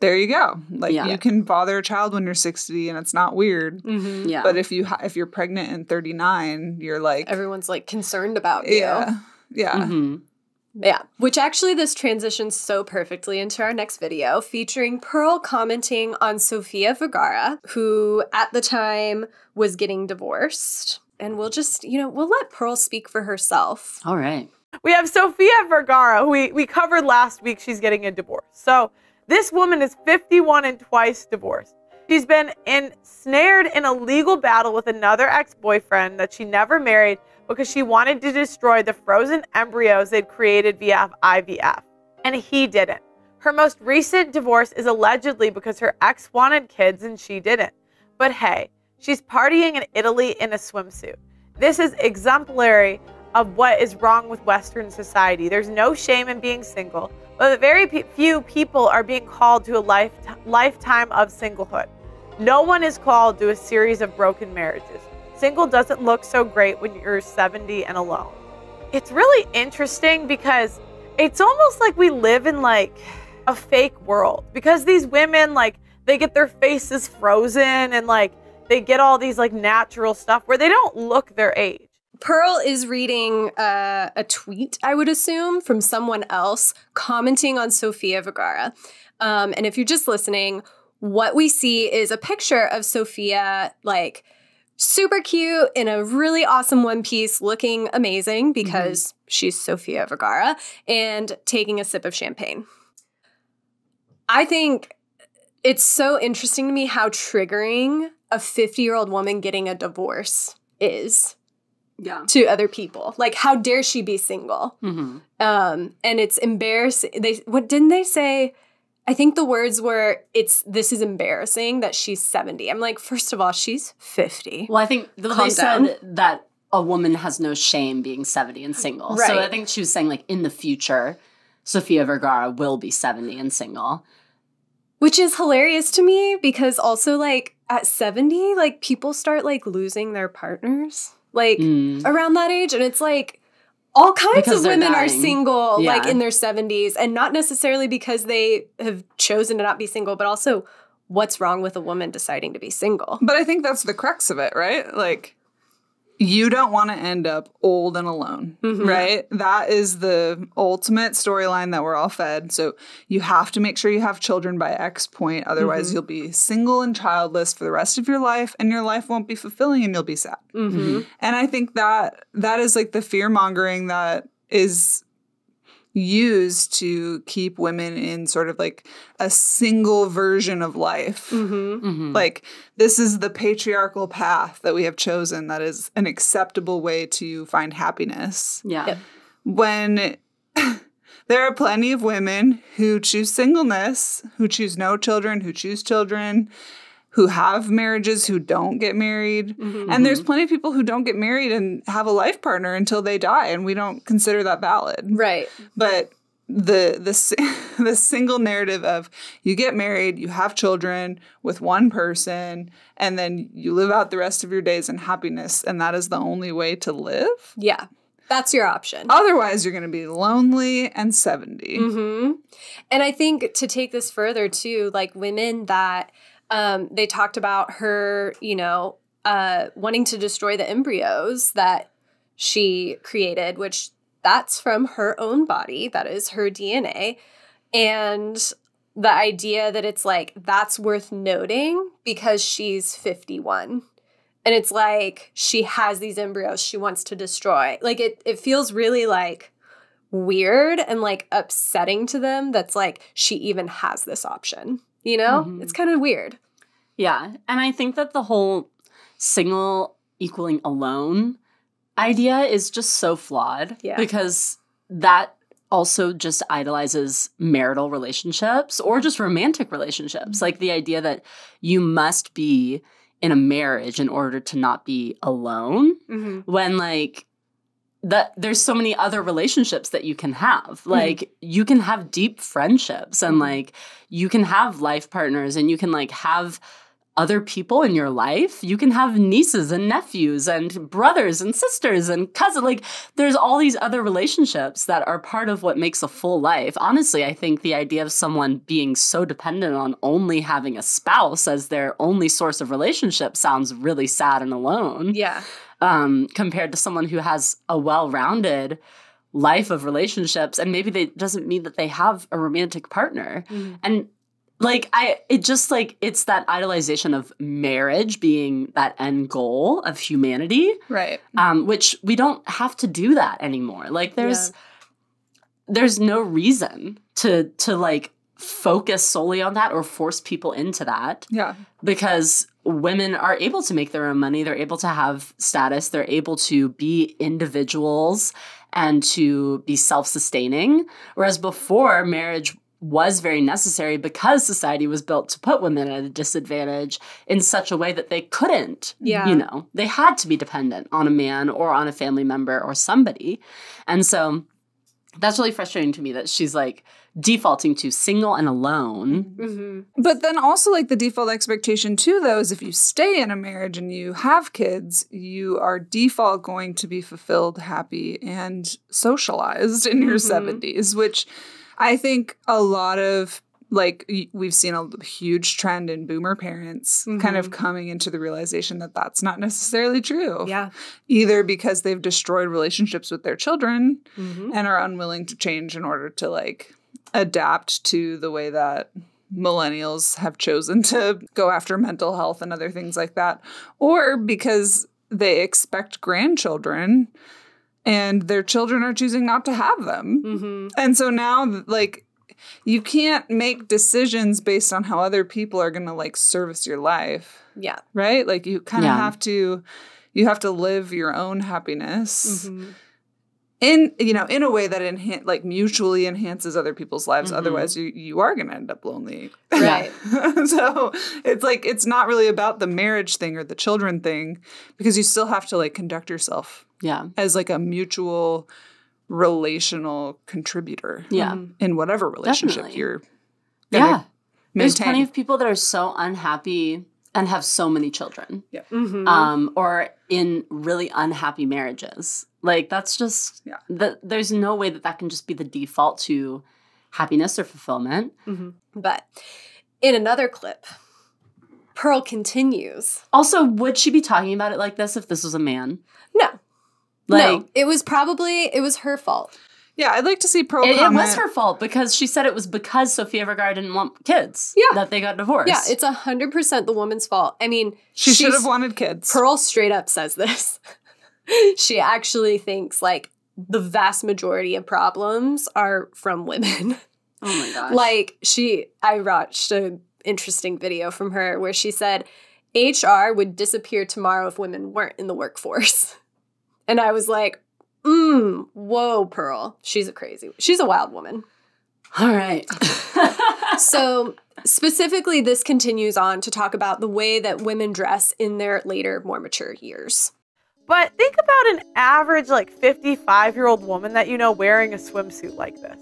there you go. Like, yeah. you can bother a child when you're sixty and it's not weird. Mm-hmm. Yeah. But if, you ha- if you're pregnant and thirty-nine, you're like... Everyone's like concerned about you. Yeah. Yeah. Mm-hmm. Yeah. Which actually this transitions so perfectly into our next video, featuring Pearl commenting on Sofia Vergara, who at the time was getting divorced. and we'll just, you know, we'll let Pearl speak for herself. All right. We have Sofia Vergara, who we, we covered last week. She's getting a divorce. So this woman is fifty-one and twice divorced. She's been ensnared in a legal battle with another ex-boyfriend that she never married because she wanted to destroy the frozen embryos they'd created via I V F. And he didn't. Her most recent divorce is allegedly because her ex wanted kids and she didn't. But hey, she's partying in Italy in a swimsuit. This is exemplary of what is wrong with Western society. There's no shame in being single, but very few people are being called to a life, lifetime of singlehood. No one is called to a series of broken marriages. Single doesn't look so great when you're seventy and alone. It's really interesting because it's almost like we live in like a fake world, because these women, like, they get their faces frozen and like they get all these like natural stuff where they don't look their age. Pearl is reading uh, a tweet, I would assume, from someone else commenting on Sofia Vergara. Um, and if you're just listening, what we see is a picture of Sofia, like, super cute in a really awesome one piece, looking amazing because mm-hmm. she's Sofia Vergara, and taking a sip of champagne. I think it's so interesting to me how triggering a fifty-year-old woman getting a divorce is. Yeah. To other people. Like, how dare she be single? Mm-hmm. Um, and it's embarrassing. They what didn't they say? I think the words were, it's this is embarrassing that she's seventy. I'm like, first of all, she's fifty. Well, I think the, they said that a woman has no shame being seventy and single. Right. So I think she was saying, like, in the future, Sofia Vergara will be seventy and single. Which is hilarious to me because also, like, at seventy, like, people start, like, losing their partners. Like, mm. around that age. And it's like all kinds because of women dying. Are single, yeah. like in their seventies, and not necessarily because they have chosen to not be single, but also what's wrong with a woman deciding to be single. But I think that's the crux of it, right? Like, you don't want to end up old and alone, mm-hmm. right? That is the ultimate storyline that we're all fed. So you have to make sure you have children by X point. Otherwise, mm-hmm. you'll be single and childless for the rest of your life, and your life won't be fulfilling and you'll be sad. Mm-hmm. And I think that that is like the fear-mongering that is used to keep women in sort of like a single version of life. Mm-hmm. Mm-hmm. Like, this is the patriarchal path that we have chosen that is an acceptable way to find happiness. Yeah. Yep. When there are plenty of women who choose singleness, who choose no children, who choose children, who have marriages, who don't get married. Mm-hmm. And there's plenty of people who don't get married and have a life partner until they die, and we don't consider that valid. Right. But the the, the single narrative of you get married, you have children with one person, and then you live out the rest of your days in happiness, and that is the only way to live? Yeah. That's your option. Otherwise, you're going to be lonely and seventy. Mm-hmm. And I think to take this further, too, like women that... Um, they talked about her, you know, uh, wanting to destroy the embryos that she created, which that's from her own body. That is her D N A. And the idea that it's like, that's worth noting because she's fifty-one. And it's like, she has these embryos she wants to destroy. Like, it, it feels really like weird and like upsetting to them. That's like, she even has this option. You know, mm-hmm. it's kind of weird. Yeah. And I think that the whole single equaling alone idea is just so flawed. Yeah. Because that also just idolizes marital relationships or just romantic relationships. Like, the idea that you must be in a marriage in order to not be alone, mm-hmm. when, like, that there's so many other relationships that you can have. Like, mm-hmm. you can have deep friendships, and like you can have life partners, and you can like have other people in your life. You can have nieces and nephews and brothers and sisters and cousins. Like, there's all these other relationships that are part of what makes a full life. Honestly, I think the idea of someone being so dependent on only having a spouse as their only source of relationship sounds really sad and alone. Yeah. Um, compared to someone who has a well-rounded life of relationships, and maybe they doesn't mean that they have a romantic partner. Mm-hmm. And Like, I, it just like, it's that idolization of marriage being that end goal of humanity. Right. Um, which we don't have to do that anymore. Like, there's, yeah. there's no reason to, to like focus solely on that or force people into that. Yeah. Because women are able to make their own money. They're able to have status. They're able to be individuals and to be self-sustaining. Whereas before, marriage was very necessary because society was built to put women at a disadvantage in such a way that they couldn't, yeah. you know, they had to be dependent on a man or on a family member or somebody. And so that's really frustrating to me that she's like defaulting to single and alone. Mm-hmm. But then also like the default expectation too, though, is if you stay in a marriage and you have kids, you are default going to be fulfilled, happy, and socialized in your mm-hmm. seventies, which I think a lot of, like, we've seen a huge trend in boomer parents mm-hmm. kind of coming into the realization that that's not necessarily true. Yeah. Either because they've destroyed relationships with their children mm-hmm. and are unwilling to change in order to, like, adapt to the way that millennials have chosen to go after mental health and other things like that, or because they expect grandchildren and their children are choosing not to have them. Mm-hmm. And so now, like, you can't make decisions based on how other people are going to, like, service your life. Yeah. Right? Like, you kind of yeah. have to, you have to live your own happiness mm-hmm. in, you know, in a way that, enhan- like, mutually enhances other people's lives. Mm-hmm. Otherwise, you, you are going to end up lonely. Right. So it's, like, it's not really about the marriage thing or the children thing because you still have to, like, conduct yourself. Yeah. As like a mutual relational contributor. Yeah. In whatever relationship Definitely. You're gonna yeah. maintain. There's plenty of people that are so unhappy and have so many children. Yeah. Mm-hmm. Um, or in really unhappy marriages. Like that's just, yeah. the, there's no way that that can just be the default to happiness or fulfillment. Mm-hmm. But in another clip, Pearl continues. Also, would she be talking about it like this if this was a man? No. Like, no, it was probably, it was her fault. Yeah, I'd like to see Pearl it, comment. It was her fault because she said it was because Sofia Vergara didn't want kids yeah. that they got divorced. Yeah, it's one hundred percent the woman's fault. I mean, she should have wanted kids. Pearl straight up says this. She actually thinks, like, the vast majority of problems are from women. Oh, my gosh. Like, she, I watched an interesting video from her where she said, H R would disappear tomorrow if women weren't in the workforce. And I was like, mm, whoa, Pearl. She's a crazy, she's a wild woman. All right. So specifically, this continues on to talk about the way that women dress in their later, more mature years. But think about an average, like, fifty-five-year-old woman that you know wearing a swimsuit like this.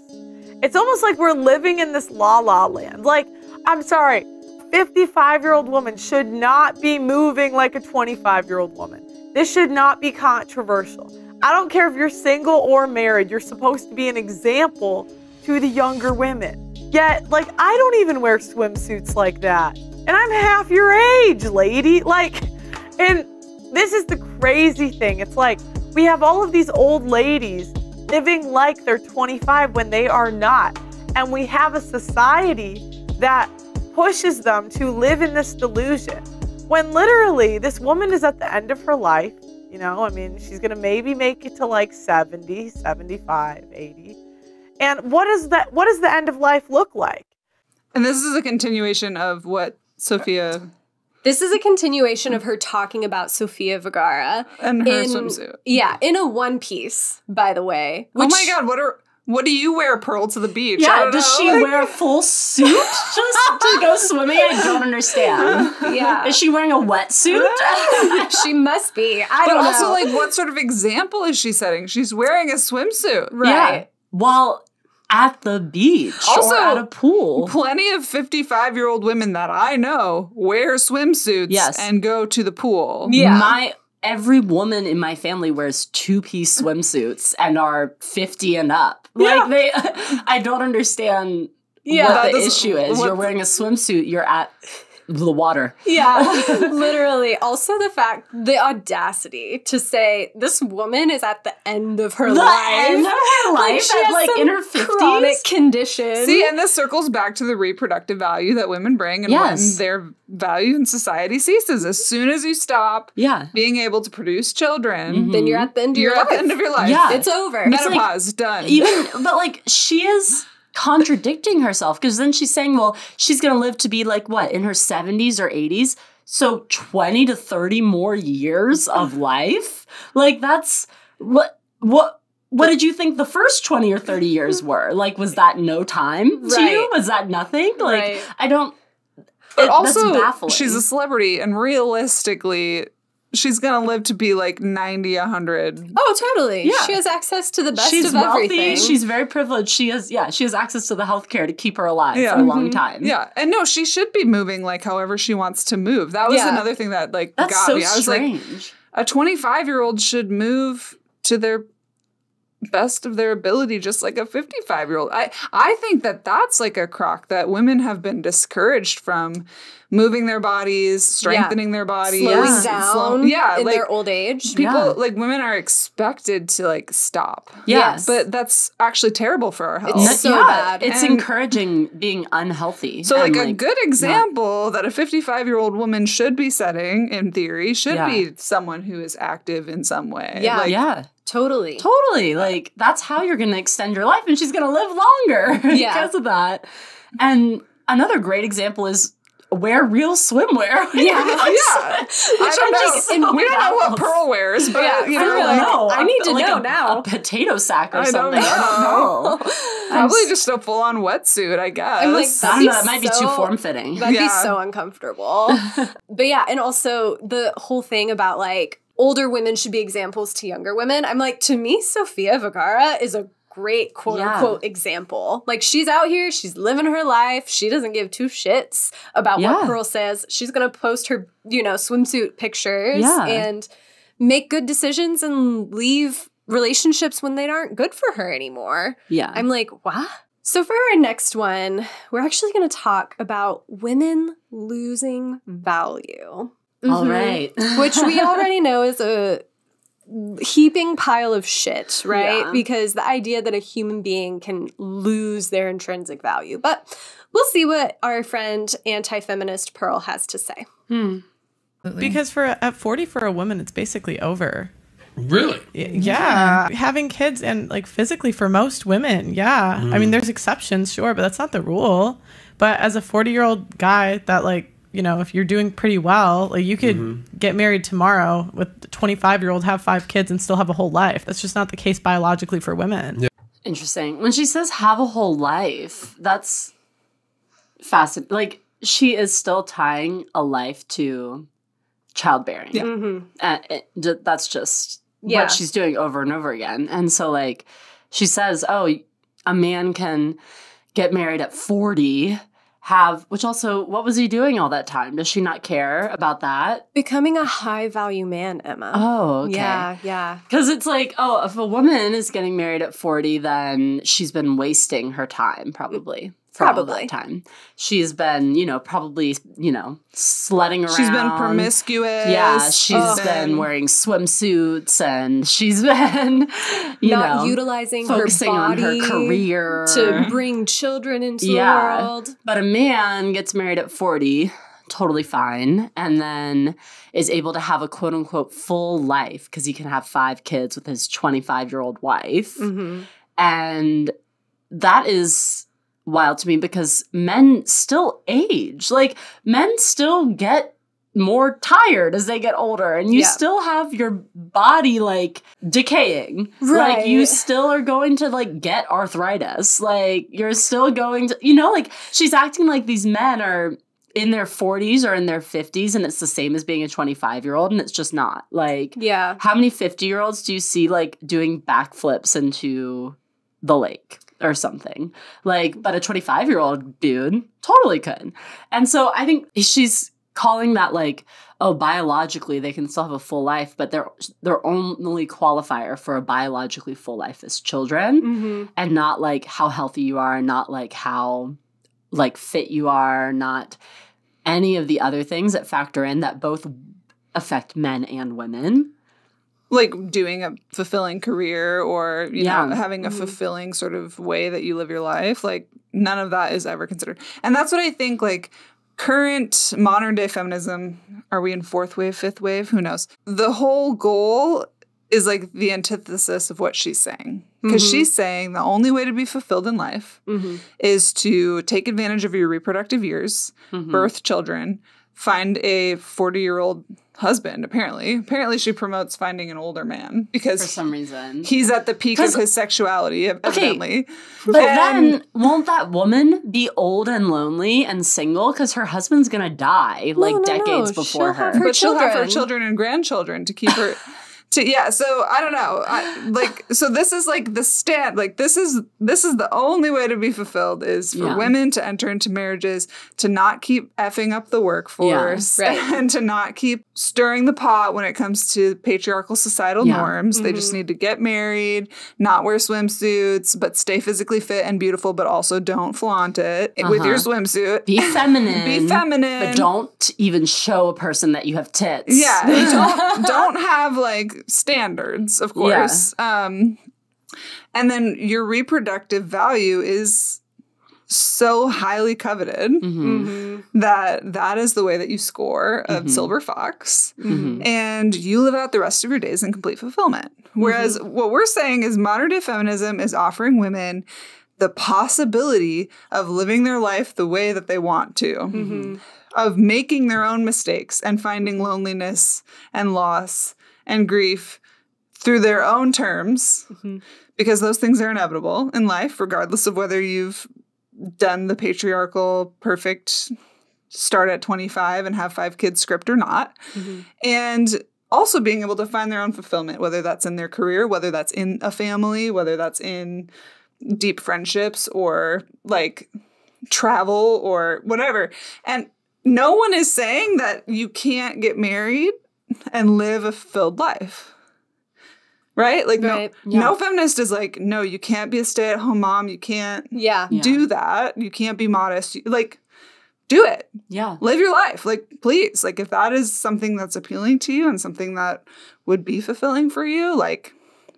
It's almost like we're living in this la-la land. Like, I'm sorry, fifty-five-year-old woman should not be moving like a twenty-five-year-old woman. This should not be controversial. I don't care if you're single or married, you're supposed to be an example to the younger women. Yet, like, I don't even wear swimsuits like that. And I'm half your age, lady. Like, and this is the crazy thing. It's like, we have all of these old ladies living like they're twenty-five when they are not. And we have a society that pushes them to live in this delusion. When literally, this woman is at the end of her life, you know, I mean, she's going to maybe make it to like seventy, seventy-five, eighty. And what is that, what does the end of life look like? And this is a continuation of what Sofia... This is a continuation of her talking about Sofia Vergara. And her in, swimsuit. Yeah, in a one piece, by the way. Which, oh my God, what are... What do you wear, Pearl, to the beach? Yeah, I don't does know. She like, wear a full suit just to go swimming? I don't understand. Yeah. Is she wearing a wetsuit? She must be. I but don't also, know. But also, like, what sort of example is she setting? She's wearing a swimsuit. Right. Yeah. While at the beach also, or at a pool. Plenty of fifty-five-year-old women that I know wear swimsuits yes. and go to the pool. Yeah. My... Every woman in my family wears two-piece swimsuits and are fifty and up. Yeah. Like, they, I don't understand yeah, what the issue is. You're wearing a swimsuit. You're at the water. Yeah, literally. Also the fact, the audacity to say this woman is at the end of her the life. End of her life? Like, she has like some in her fifties? Chronic condition. See, and this circles back to the reproductive value that women bring and yes. when their value in society ceases. As soon as you stop yeah. being able to produce children, mm-hmm. then you're at the end of your life. You're at the end of your life. Yeah. It's over. Menopause, like, done. Even, but like, she is contradicting herself, because then she's saying, well, she's going to live to be like, what, in her seventies or eighties? So twenty to thirty more years of life? Like, that's, what, what, what did you think the first twenty or thirty years were? Like, was that no time right. to you? Was that nothing? Like, right. I don't, but it, also, that's baffling. She's a celebrity, and realistically, she's going to live to be like ninety, a hundred. Oh, totally. Yeah. She has access to the best she's of wealthy, everything. She's very privileged. She has, yeah, she has access to the healthcare to keep her alive yeah. for a mm-hmm. long time. Yeah. And no, she should be moving like however she wants to move. That was yeah. another thing that like That's got so me. I was strange. Like, a twenty-five-year-old should move to their best of their ability, just like a fifty-five-year-old. I, I think that that's like a crock that women have been discouraged from moving their bodies, strengthening yeah. their bodies. Slowing down slow, yeah, in like, their old age. People, yeah. like women are expected to like stop. Yes. But that's actually terrible for our health. It's so yeah. bad. It's and encouraging being unhealthy. So like, like a good example yeah. that a fifty-five-year-old woman should be setting, in theory, should yeah. be someone who is active in some way. Yeah, like, yeah. Totally. Totally. Like, that's how you're going to extend your life, and she's going to live longer yeah. because of that. And another great example is wear real swimwear. Yeah. yeah. Which I don't know. Just, we don't know what Pearl wears, but, yeah, you know, I don't like, know. I need to like know a, now. A potato sack or I something. Don't I don't know. Probably just a full-on wetsuit, I guess. I'm like, I don't know. That might so, be too form-fitting. That'd yeah. be so uncomfortable. But yeah, and also the whole thing about, like, older women should be examples to younger women. I'm like, to me, Sofia Vergara is a great quote-unquote yeah. example. Like, she's out here. She's living her life. She doesn't give two shits about yeah. what Pearl says. She's going to post her, you know, swimsuit pictures yeah. and make good decisions and leave relationships when they aren't good for her anymore. Yeah. I'm like, what? So for our next one, we're actually going to talk about women losing value. Mm-hmm. All right. Which we already know is a heaping pile of shit, right? Yeah. Because the idea that a human being can lose their intrinsic value. But we'll see what our friend anti-feminist Pearl has to say. Hmm. Because for at forty, for a woman, it's basically over. Really? Yeah. yeah. Having kids and like physically for most women, yeah. Mm. I mean, there's exceptions, sure, but that's not the rule. But as a forty-year-old guy that like, you know, if you're doing pretty well, like you could mm-hmm. get married tomorrow with a twenty-five-year-old, have five kids, and still have a whole life. That's just not the case biologically for women. Yeah. Interesting. When she says have a whole life, that's fascinating. Like, she is still tying a life to childbearing. Yeah. Mm-hmm. And it, that's just yeah. what she's doing over and over again. And so, like, she says, oh, a man can get married at forty, have, which also, what was he doing all that time? Does she not care about that? Becoming a high-value man, Emma. Oh, okay. Yeah, yeah. Because it's like, oh, if a woman is getting married at forty, then she's been wasting her time, probably. Probably. All that time. She's been, you know, probably, you know, sledding around. She's been promiscuous. Yeah, she's oh. been wearing swimsuits, and she's been, you Not know, utilizing focusing her body on her career to bring children into yeah. the world. But a man gets married at forty, totally fine, and then is able to have a quote unquote full life because he can have five kids with his twenty-five-year-old wife. Mm-hmm. And that is wild to me, because men still age. Like, men still get more tired as they get older, and you yeah. still have your body like decaying. Right. Like, you still are going to like get arthritis. Like, you're still going to, you know, like, she's acting like these men are in their forties or in their fifties, and it's the same as being a twenty-five-year-old, and it's just not. Like, yeah. how many fifty-year-olds do you see like doing backflips into the lake or something? Like, but a twenty-five-year-old dude totally could. And so I think she's calling that like, oh, biologically they can still have a full life, but their their only qualifier for a biologically full life is children, mm-hmm. and not like how healthy you are, not like how like fit you are, not any of the other things that factor in that both affect men and women. Like doing a fulfilling career or, you yeah. know, having a fulfilling sort of way that you live your life. Like, none of that is ever considered. And that's what I think, like, current modern day feminism, are we in fourth wave, fifth wave? Who knows? The whole goal is, like, the antithesis of what she's saying. Because mm-hmm. she's saying the only way to be fulfilled in life mm-hmm. is to take advantage of your reproductive years, mm-hmm. birth children, find a forty-year-old husband, apparently. Apparently she promotes finding an older man because for some reason he's at the peak of his sexuality, evidently. Okay, but and then won't that woman be old and lonely and single because her husband's going to die no, like no, decades no. before she'll her. her. But children. she'll have her children and grandchildren to keep her... To, yeah, so I don't know. I, like, so this is like the stand. Like, this is this is the only way to be fulfilled is for yeah. women to enter into marriages, to not keep effing up the workforce, yeah, right. and to not keep stirring the pot when it comes to patriarchal societal yeah. norms. Mm-hmm. They just need to get married, not wear swimsuits, but stay physically fit and beautiful, but also don't flaunt it uh-huh. with your swimsuit. Be feminine. Be feminine. But don't even show a person that you have tits. Yeah, don't, don't have, like, standards, of course. Yeah. Um, and then your reproductive value is so highly coveted mm-hmm. Mm-hmm. that that is the way that you score a mm-hmm. silver fox mm-hmm. and you live out the rest of your days in complete fulfillment. Whereas mm-hmm. what we're saying is modern day feminism is offering women the possibility of living their life the way that they want to. Mm-hmm. Of making their own mistakes and finding loneliness and loss and grief through their own terms, mm-hmm. because those things are inevitable in life, regardless of whether you've done the patriarchal perfect start at twenty-five and have five kids script or not. Mm-hmm. And also being able to find their own fulfillment, whether that's in their career, whether that's in a family, whether that's in deep friendships or like travel or whatever. And no one is saying that you can't get married and live a filled life, right? Like, right. no yeah. no feminist is like, no, you can't be a stay-at-home mom. You can't yeah. do yeah. that. You can't be modest. Like, do it. Yeah. Live your life. Like, please. Like, if that is something that's appealing to you and something that would be fulfilling for you, like,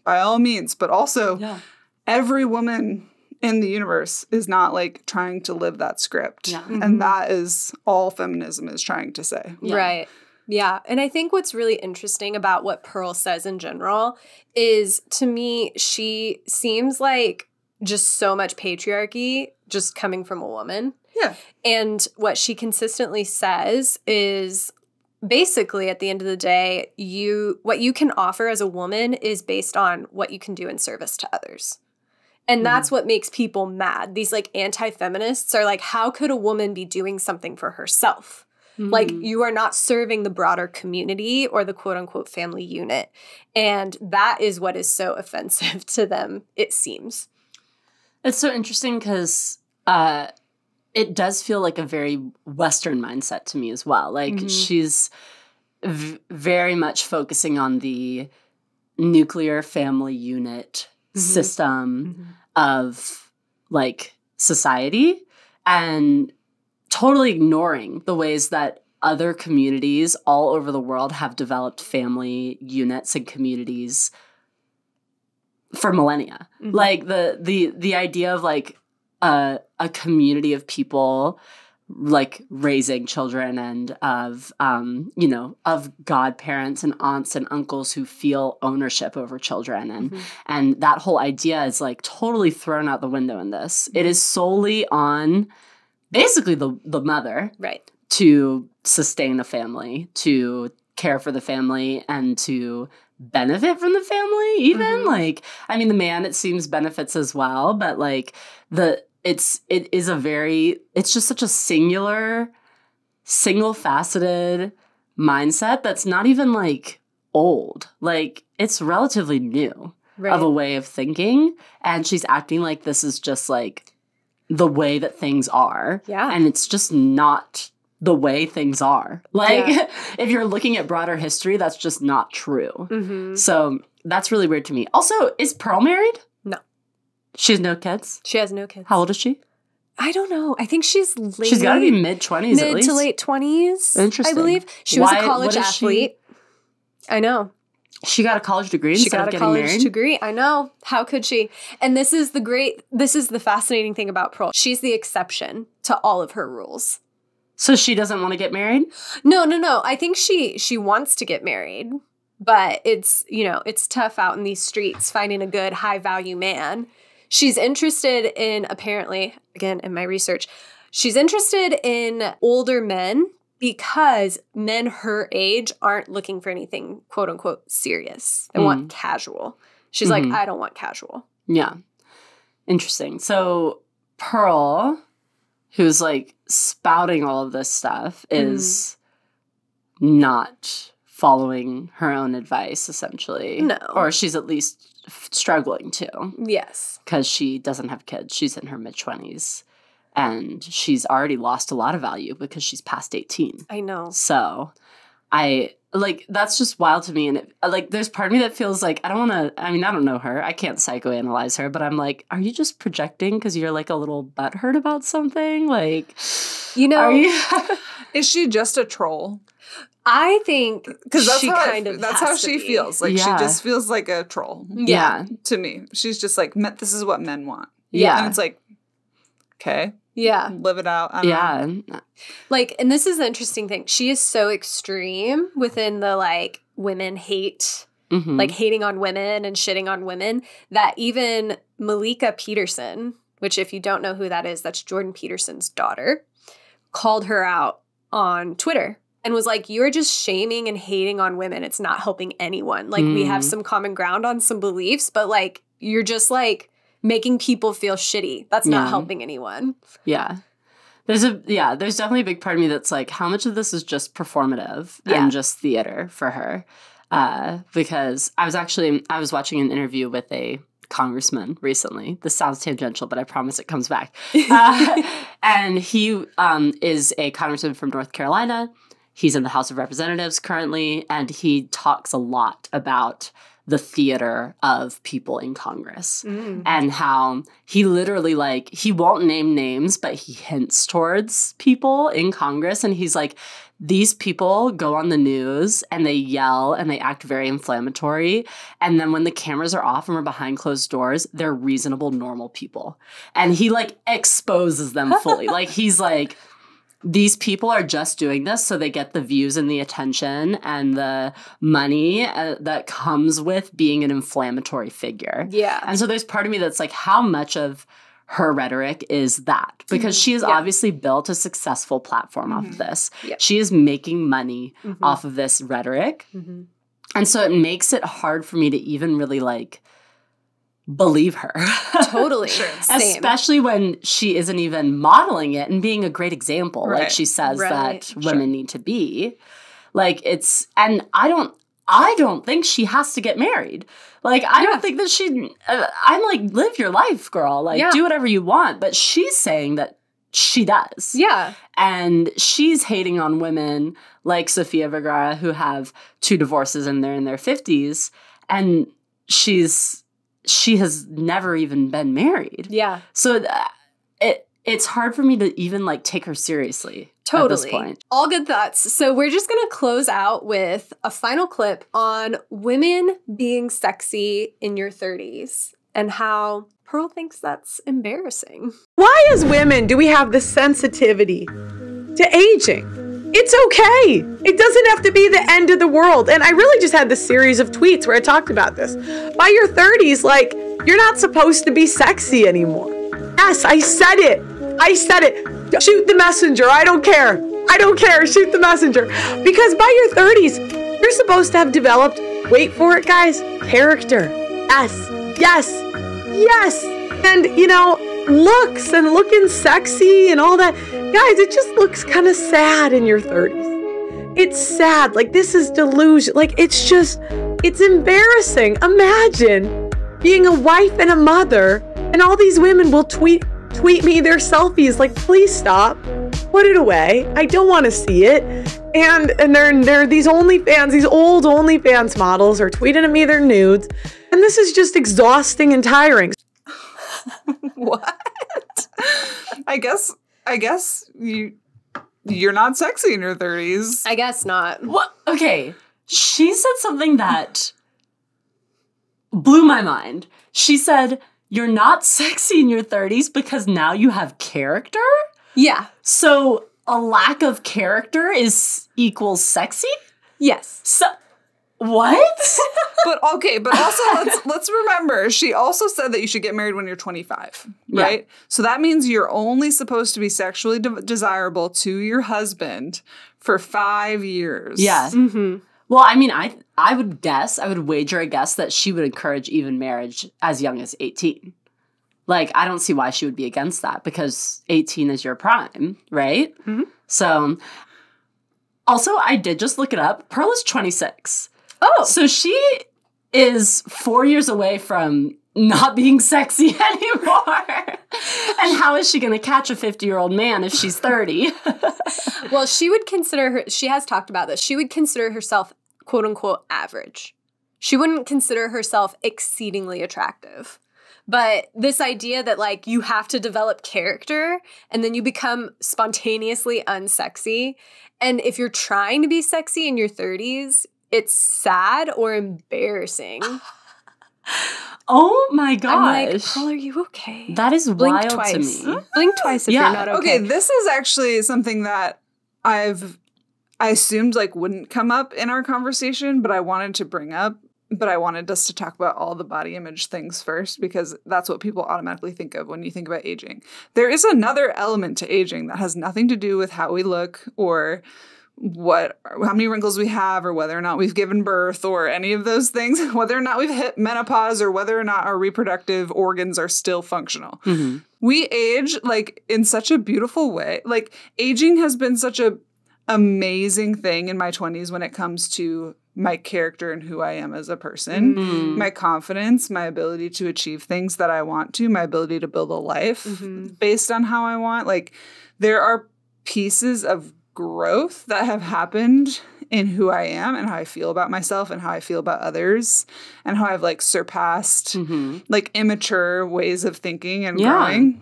by all means. But also, yeah. every woman in the universe is not, like, trying to live that script. Yeah. Mm-hmm. And that is all feminism is trying to say. Yeah. Right. Yeah, and I think what's really interesting about what Pearl says in general is, to me, she seems like just so much patriarchy just coming from a woman. Yeah. And what she consistently says is basically at the end of the day, you what you can offer as a woman is based on what you can do in service to others. And that's mm-hmm. what makes people mad. These, like, anti-feminists are like, how could a woman be doing something for herself? Like, you are not serving the broader community or the quote-unquote family unit. And that is what is so offensive to them, it seems. It's so interesting because uh, it does feel like a very Western mindset to me as well. Like, mm-hmm. she's v- very much focusing on the nuclear family unit mm-hmm. system mm-hmm. of, like, society and totally ignoring the ways that other communities all over the world have developed family units and communities for millennia. Mm-hmm. Like the the the idea of like a a community of people like raising children and of um you know of godparents and aunts and uncles who feel ownership over children and mm-hmm. and that whole idea is like totally thrown out the window in this. It is solely on basically the the mother right. to sustain a family, to care for the family, and to benefit from the family even. Mm-hmm. Like, I mean, the man, it seems, benefits as well, but like the it's it is a very it's just such a singular, single-faceted mindset that's not even like old. Like, it's relatively new right. of a way of thinking. And she's acting like this is just like the way that things are. Yeah. And it's just not the way things are. Like, yeah. if you're looking at broader history, that's just not true. Mm-hmm. So that's really weird to me. Also, is Pearl married? No. She has no kids? She has no kids. How old is she? I don't know. I think she's late. She's got to be mid twenties at least. Mid to late twenties. Interesting. I believe. She Why, was a college athlete. She, I know. She got a college degree instead of getting married. She got a college degree. I know. How could she? And this is the great, this is the fascinating thing about Pearl. She's the exception to all of her rules. So she doesn't want to get married? No, no, no. I think she she wants to get married, but it's, you know, it's tough out in these streets finding a good high-value man. She's interested in, apparently, again, in my research, she's interested in older men because men her age aren't looking for anything, quote unquote, serious. They mm. want casual. She's mm-hmm. like, I don't want casual. Yeah. Interesting. So Pearl, who's like spouting all of this stuff, is mm. not following her own advice, essentially. No. Or she's at least struggling to. Yes. Because she doesn't have kids. She's in her mid twenties. And she's already lost a lot of value because she's past eighteen. I know. So I, like, that's just wild to me. And, it, like, there's part of me that feels like, I don't want to, I mean, I don't know her. I can't psychoanalyze her. But I'm like, are you just projecting because you're, like, a little butthurt about something? Like, you know. You is she just a troll? I think because that's she how kind I, of that's how she be. feels. Like yeah. she just feels like a troll. Yeah. To me. She's just like, this is what men want. Yeah. And it's like, okay. Yeah. Live it out. I don't yeah. know. Like, and this is the interesting thing. She is so extreme within the like women hate, mm-hmm. like hating on women and shitting on women, that even Malika Peterson, which if you don't know who that is, that's Jordan Peterson's daughter, called her out on Twitter. And was like, you're just shaming and hating on women. It's not helping anyone. Like, mm. we have some common ground on some beliefs, but, like, you're just, like, making people feel shitty. That's yeah. not helping anyone. Yeah. There's a, yeah, there's definitely a big part of me that's like, how much of this is just performative yeah. and just theater for her? Uh, because I was actually, I was watching an interview with a congressman recently. This sounds tangential, but I promise it comes back. Uh, and he um, is a congressman from North Carolina. He's in the House of Representatives currently, and he talks a lot about the theater of people in Congress mm. and how he literally, like, he won't name names, but he hints towards people in Congress. And he's like, these people go on the news and they yell and they act very inflammatory. And then when the cameras are off and we're behind closed doors, they're reasonable, normal people. And he, like, exposes them fully. Like, he's like, these people are just doing this so they get the views and the attention and the money uh, that comes with being an inflammatory figure. Yeah. And so there's part of me that's like, how much of her rhetoric is that? Because mm-hmm. she has yeah. obviously built a successful platform mm-hmm. off of this. Yep. She is making money mm-hmm. off of this rhetoric. Mm-hmm. And so it makes it hard for me to even really, like, believe her. Totally. Sure. Especially when she isn't even modeling it and being a great example, right. like she says right. that women sure. need to be. Like, it's, and I don't, I don't think she has to get married. Like, I yeah. don't think that she, uh, I'm like, live your life, girl. Like, yeah. do whatever you want. But she's saying that she does. Yeah. And she's hating on women like Sofia Vergara, who have two divorces and they're in their fifties. And she's, she has never even been married. Yeah. So th- it it's hard for me to even, like, take her seriously totally. At this point. All good thoughts. So we're just going to close out with a final clip on women being sexy in your thirties and how Pearl thinks that's embarrassing. Why as women do we have this sensitivity to aging? It's okay. It doesn't have to be the end of the world. And I really just had this series of tweets where I talked about this. By your thirties, like, you're not supposed to be sexy anymore. Yes, I said it. I said it. Shoot the messenger. I don't care. I don't care. Shoot the messenger. Because by your thirties, you're supposed to have developed, wait for it, guys, character. Yes, yes, yes. And, you know, looks and looking sexy and all that. Guys, it just looks kind of sad in your thirties. It's sad. Like, this is delusion. Like, it's just, it's embarrassing. Imagine being a wife and a mother, and all these women will tweet tweet me their selfies. Like, please stop. Put it away. I don't want to see it. And and they're, they're these OnlyFans, these old OnlyFans models are tweeting at me their nudes. And this is just exhausting and tiring. What? I guess I guess you you're not sexy in your thirties. I guess not. What? Okay. She said something that blew my mind. She said, "You're not sexy in your thirties because now you have character." Yeah. So a lack of character is equals sexy? Yes. So what? But okay, but also let's let's remember, she also said that you should get married when you're twenty-five, right? Yeah. So that means you're only supposed to be sexually de- desirable to your husband for five years. Yeah. Mm-hmm. Well, I mean, I I would guess, I would wager a guess that she would encourage even marriage as young as eighteen. Like, I don't see why she would be against that because eighteen is your prime, right? Mm-hmm. So, also, I did just look it up. Pearl is twenty-six. Oh. So she is four years away from not being sexy anymore. And how is she going to catch a fifty-year-old man if she's thirty? Well, she would consider her, she has talked about this, she would consider herself quote unquote average. She wouldn't consider herself exceedingly attractive. But this idea that like you have to develop character and then you become spontaneously unsexy. And if you're trying to be sexy in your thirties, it's sad or embarrassing. Oh my gosh. I'm like, Pearl, are you okay? That is wild to me. Blink twice if yeah. you're not okay. Okay, this is actually something that I've I assumed like wouldn't come up in our conversation, but I wanted to bring up. But I wanted us to talk about all the body image things first because that's what people automatically think of when you think about aging. There is another element to aging that has nothing to do with how we look or what, how many wrinkles we have or whether or not we've given birth or any of those things, whether or not we've hit menopause or whether or not our reproductive organs are still functional. Mm-hmm. We age like in such a beautiful way. Like aging has been such a amazing thing in my twenties when it comes to my character and who I am as a person, mm-hmm. my confidence, my ability to achieve things that I want to, my ability to build a life mm-hmm. based on how I want. Like there are pieces of growth that have happened in who I am and how I feel about myself and how I feel about others and how I've like surpassed mm-hmm. like immature ways of thinking and yeah. growing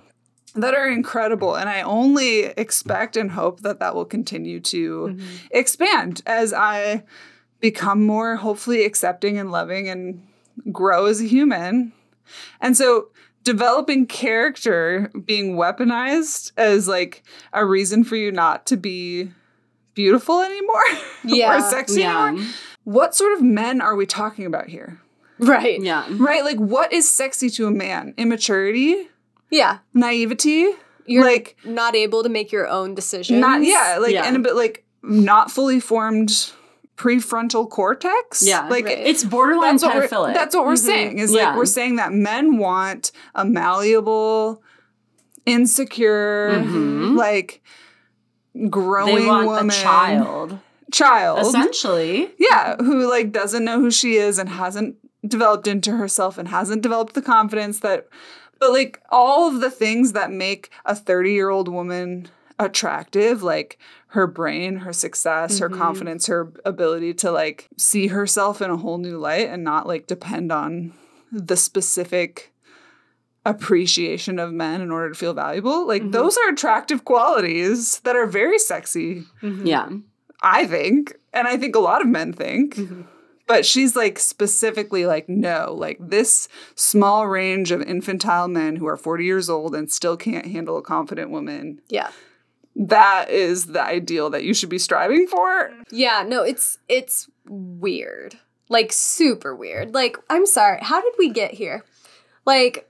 that are incredible. And I only expect and hope that that will continue to mm-hmm. expand as I become more hopefully accepting and loving and grow as a human. And so developing character being weaponized as like a reason for you not to be beautiful anymore yeah. or sexy yeah. anymore. What sort of men are we talking about here? Right. Yeah. Right. Like what is sexy to a man? Immaturity? Yeah. Naivety? You're like not able to make your own decisions. Not, yeah. Like, yeah. and a bit like not fully formed prefrontal cortex. Yeah. Like right. It's borderline that's pedophilic. What that's what we're mm-hmm. saying. Is yeah. like we're saying that men want a malleable, insecure, mm-hmm. like growing they want woman. A child. Child. Essentially. Yeah. Who like doesn't know who she is and hasn't developed into herself and hasn't developed the confidence that but like all of the things that make a thirty-year-old woman attractive, like her brain, her success, mm-hmm. her confidence, her ability to like see herself in a whole new light and not like depend on the specific appreciation of men in order to feel valuable. Like mm-hmm. those are attractive qualities that are very sexy. Mm-hmm. Yeah. I think. And I think a lot of men think. Mm-hmm. But she's like specifically like, no, like this small range of infantile men who are forty years old and still can't handle a confident woman. Yeah. That is the ideal that you should be striving for. Yeah, no, it's it's weird. Like, super weird. Like, I'm sorry, how did we get here? Like,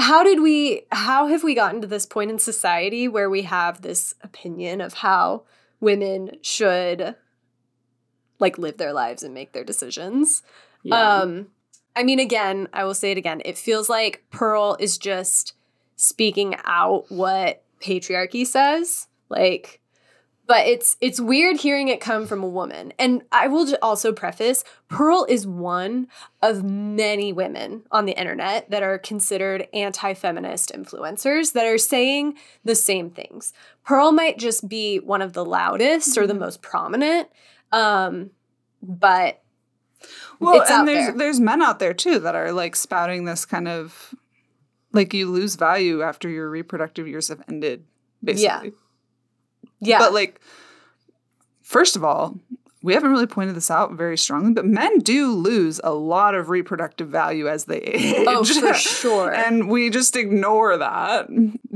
how did we, how have we gotten to this point in society where we have this opinion of how women should, like, live their lives and make their decisions? Yeah. Um, I mean, again, I will say it again. It feels like Pearl is just speaking out what patriarchy says, like, but it's it's weird hearing it come from a woman. And I will also preface, Pearl is one of many women on the internet that are considered anti-feminist influencers that are saying the same things. Pearl might just be one of the loudest or the most prominent, um, but well, it's and out there's there. There's men out there too that are like spouting this kind of Like, you lose value after your reproductive years have ended, basically. Yeah. Yeah. But, like, first of all, we haven't really pointed this out very strongly, but men do lose a lot of reproductive value as they age. Oh, for sure. And we just ignore that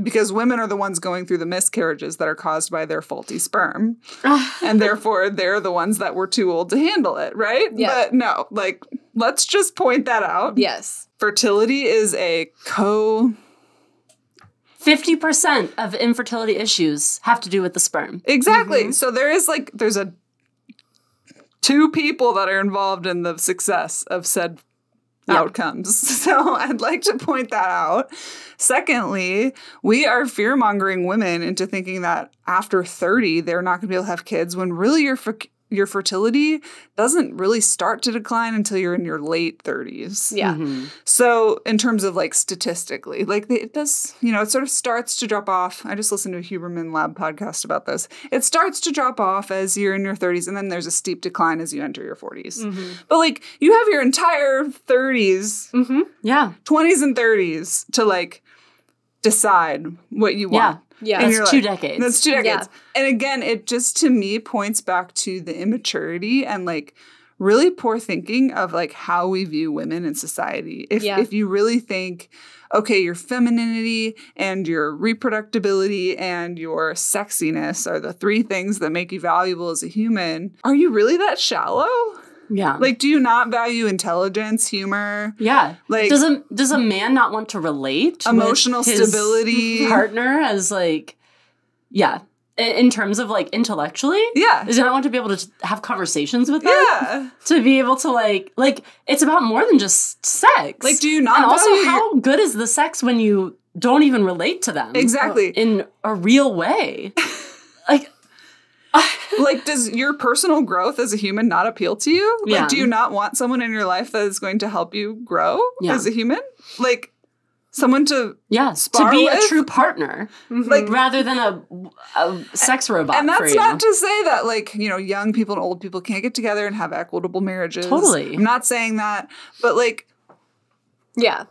because women are the ones going through the miscarriages that are caused by their faulty sperm. And therefore, they're the ones that were too old to handle it, right? Yeah. But no, like, let's just point that out. Yes. Fertility is a co... fifty percent of infertility issues have to do with the sperm. Exactly. Mm-hmm. So there is, like, there's a... two people that are involved in the success of said yep. outcomes. So I'd like to point that out. Secondly, we are fear-mongering women into thinking that after thirty, they're not going to be able to have kids, when really your your fertility doesn't really start to decline until you're in your late thirties. Yeah. Mm-hmm. So in terms of, like, statistically, like, it does, you know, it sort of starts to drop off. I just listened to a Huberman Lab podcast about this. It starts to drop off as you're in your thirties, and then there's a steep decline as you enter your forties. Mm-hmm. But, like, you have your entire thirties, mm-hmm. yeah, twenties and thirties to, like, decide what you want. Yeah. Yeah, and that's two like, decades. That's two decades. Yeah. And again, it just, to me, points back to the immaturity and, like, really poor thinking of, like, how we view women in society. If yeah. if you really think, okay, your femininity and your reproductibility and your sexiness are the three things that make you valuable as a human, are you really that shallow? Yeah. Like, do you not value intelligence, humor? Yeah. Like, does a does a man not want to relate? Emotional with his stability, partner, as, like, yeah, in, in terms of, like, intellectually? Yeah. Does he not want to be able to have conversations with them? Yeah. To be able to, like, like, it's about more than just sex. Like, do you not? And also, your... how good is the sex when you don't even relate to them? Exactly. In a real way. Like. Like, does your personal growth as a human not appeal to you? Like, yeah. do you not want someone in your life that is going to help you grow yeah. as a human? Like, someone to yeah spar to be with? A true partner, mm-hmm. like, rather than a, a sex robot. And that's for you. Not to say that, like, you know, young people and old people can't get together and have equitable marriages. Totally, I'm not saying that, but, like, yeah,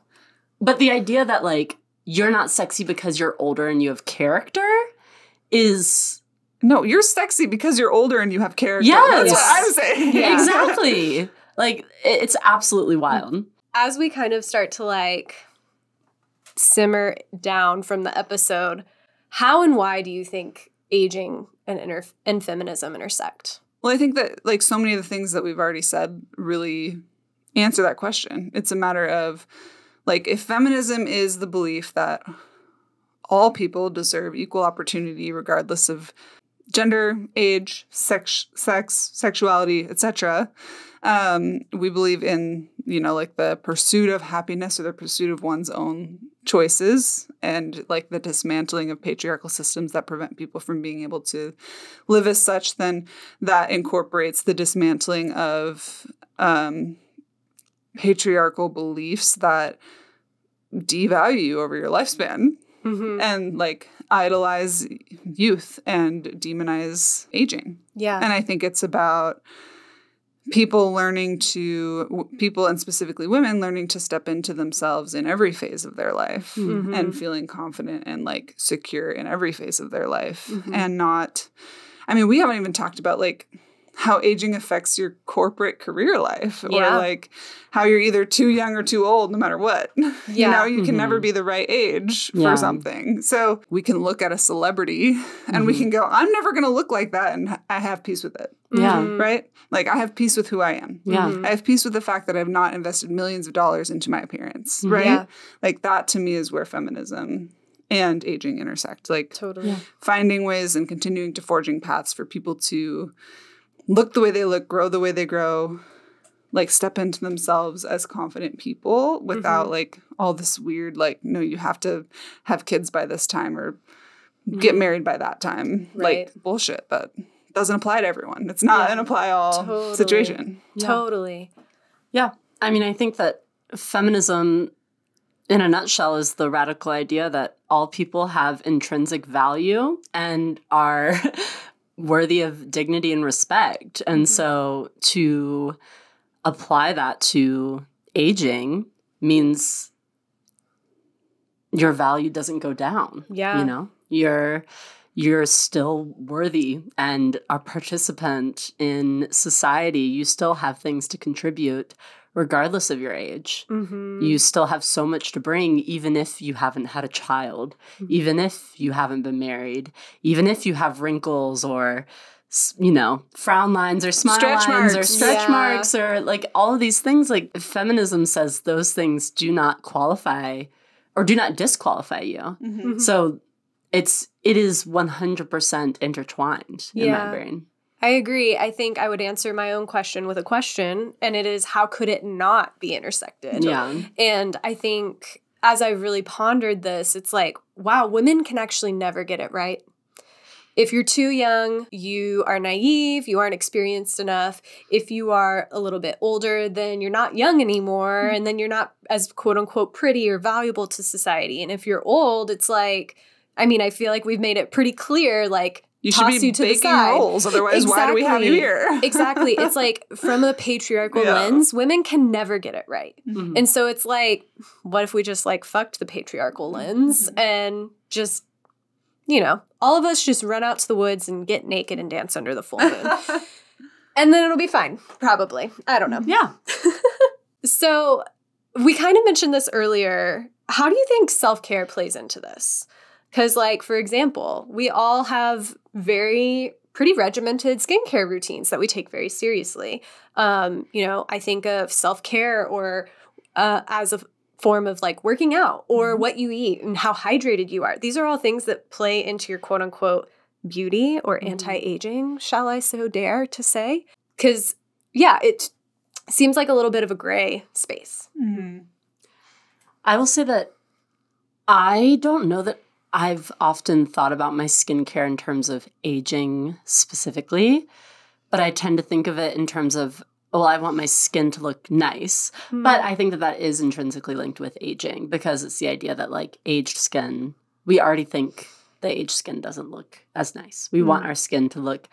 but the idea that, like, you're not sexy because you're older and you have character is. No, you're sexy because you're older and you have character. Yes. That's what I'm saying. Yeah. Exactly. Like, it's absolutely wild. As we kind of start to, like, simmer down from the episode, how and why do you think aging and, inter and feminism intersect? Well, I think that, like, so many of the things that we've already said really answer that question. It's a matter of, like, if feminism is the belief that all people deserve equal opportunity regardless of gender, age, sex, sex, sexuality, et cetera. Um, we believe in, you know, like, the pursuit of happiness or the pursuit of one's own choices and, like, the dismantling of patriarchal systems that prevent people from being able to live as such. Then that incorporates the dismantling of um, patriarchal beliefs that devalue you over your lifespan. Mm-hmm. And, like, idolize youth and demonize aging. Yeah. And I think it's about people learning to, people and specifically women, learning to step into themselves in every phase of their life mm-hmm. and feeling confident and, like, secure in every phase of their life. Mm-hmm. And not, I mean, we haven't even talked about, like, how aging affects your corporate career life or, yeah. like, how you're either too young or too old no matter what. Yeah. You know, you mm-hmm. can never be the right age yeah. for something. So we can look at a celebrity and mm-hmm. we can go, I'm never going to look like that, and I have peace with it. Yeah. Right? Like, I have peace with who I am. Yeah. Mm-hmm. I have peace with the fact that I've not invested millions of dollars into my appearance. Right? Yeah. Like, that to me is where feminism and aging intersect. Like, totally. Yeah. Finding ways and continuing to forging paths for people to look the way they look, grow the way they grow, like, step into themselves as confident people without, mm-hmm. like, all this weird, like, no, you have to have kids by this time or mm-hmm. get married by that time. Right. Like, bullshit that doesn't apply to everyone. It's not yeah. an apply-all totally. Situation. Yeah. Totally. Yeah. I mean, I think that feminism, in a nutshell, is the radical idea that all people have intrinsic value and are – worthy of dignity and respect. And so to apply that to aging means your value doesn't go down. Yeah. You know, you're you're still worthy and a participant in society. You still have things to contribute regardless of your age. Mm-hmm. You still have so much to bring, even if you haven't had a child, mm-hmm. even if you haven't been married, even if you have wrinkles or, you know, frown lines or smile stretch lines marks. or stretch yeah. marks or like all of these things. Like feminism says those things do not qualify or do not disqualify you. Mm-hmm. So it's it is one hundred percent intertwined yeah. in my brain. I agree. I think I would answer my own question with a question, and it is, how could it not be intersected? Yeah. And I think as I really pondered this, it's like, wow, women can actually never get it right. If you're too young, you are naive, you aren't experienced enough. If you are a little bit older, then you're not young anymore, and then you're not as quote-unquote pretty or valuable to society. And if you're old, it's like, I mean, I feel like we've made it pretty clear, like, You should be you baking rolls, otherwise exactly. why do we have you here? Exactly. It's like from a patriarchal yeah. lens, women can never get it right. Mm-hmm. And so it's like, what if we just like fucked the patriarchal lens mm-hmm. and just, you know, all of us just run out to the woods and get naked and dance under the full moon. And then it'll be fine, probably. I don't know. Yeah. So we kind of mentioned this earlier. How do you think self-care plays into this? Because, like, for example, we all have very pretty regimented skincare routines that we take very seriously. Um, you know, I think of self-care or uh, as a form of, like, working out or what you eat and how hydrated you are. These are all things that play into your quote-unquote beauty or mm-hmm. anti-aging, shall I so dare to say? Because, yeah, it seems like a little bit of a gray space. Mm-hmm. I will say that I don't know that I've often thought about my skincare in terms of aging specifically, but I tend to think of it in terms of, well, I want my skin to look nice. Mm. But I think that that is intrinsically linked with aging because it's the idea that, like, aged skin, we already think the aged skin doesn't look as nice. We mm. want our skin to look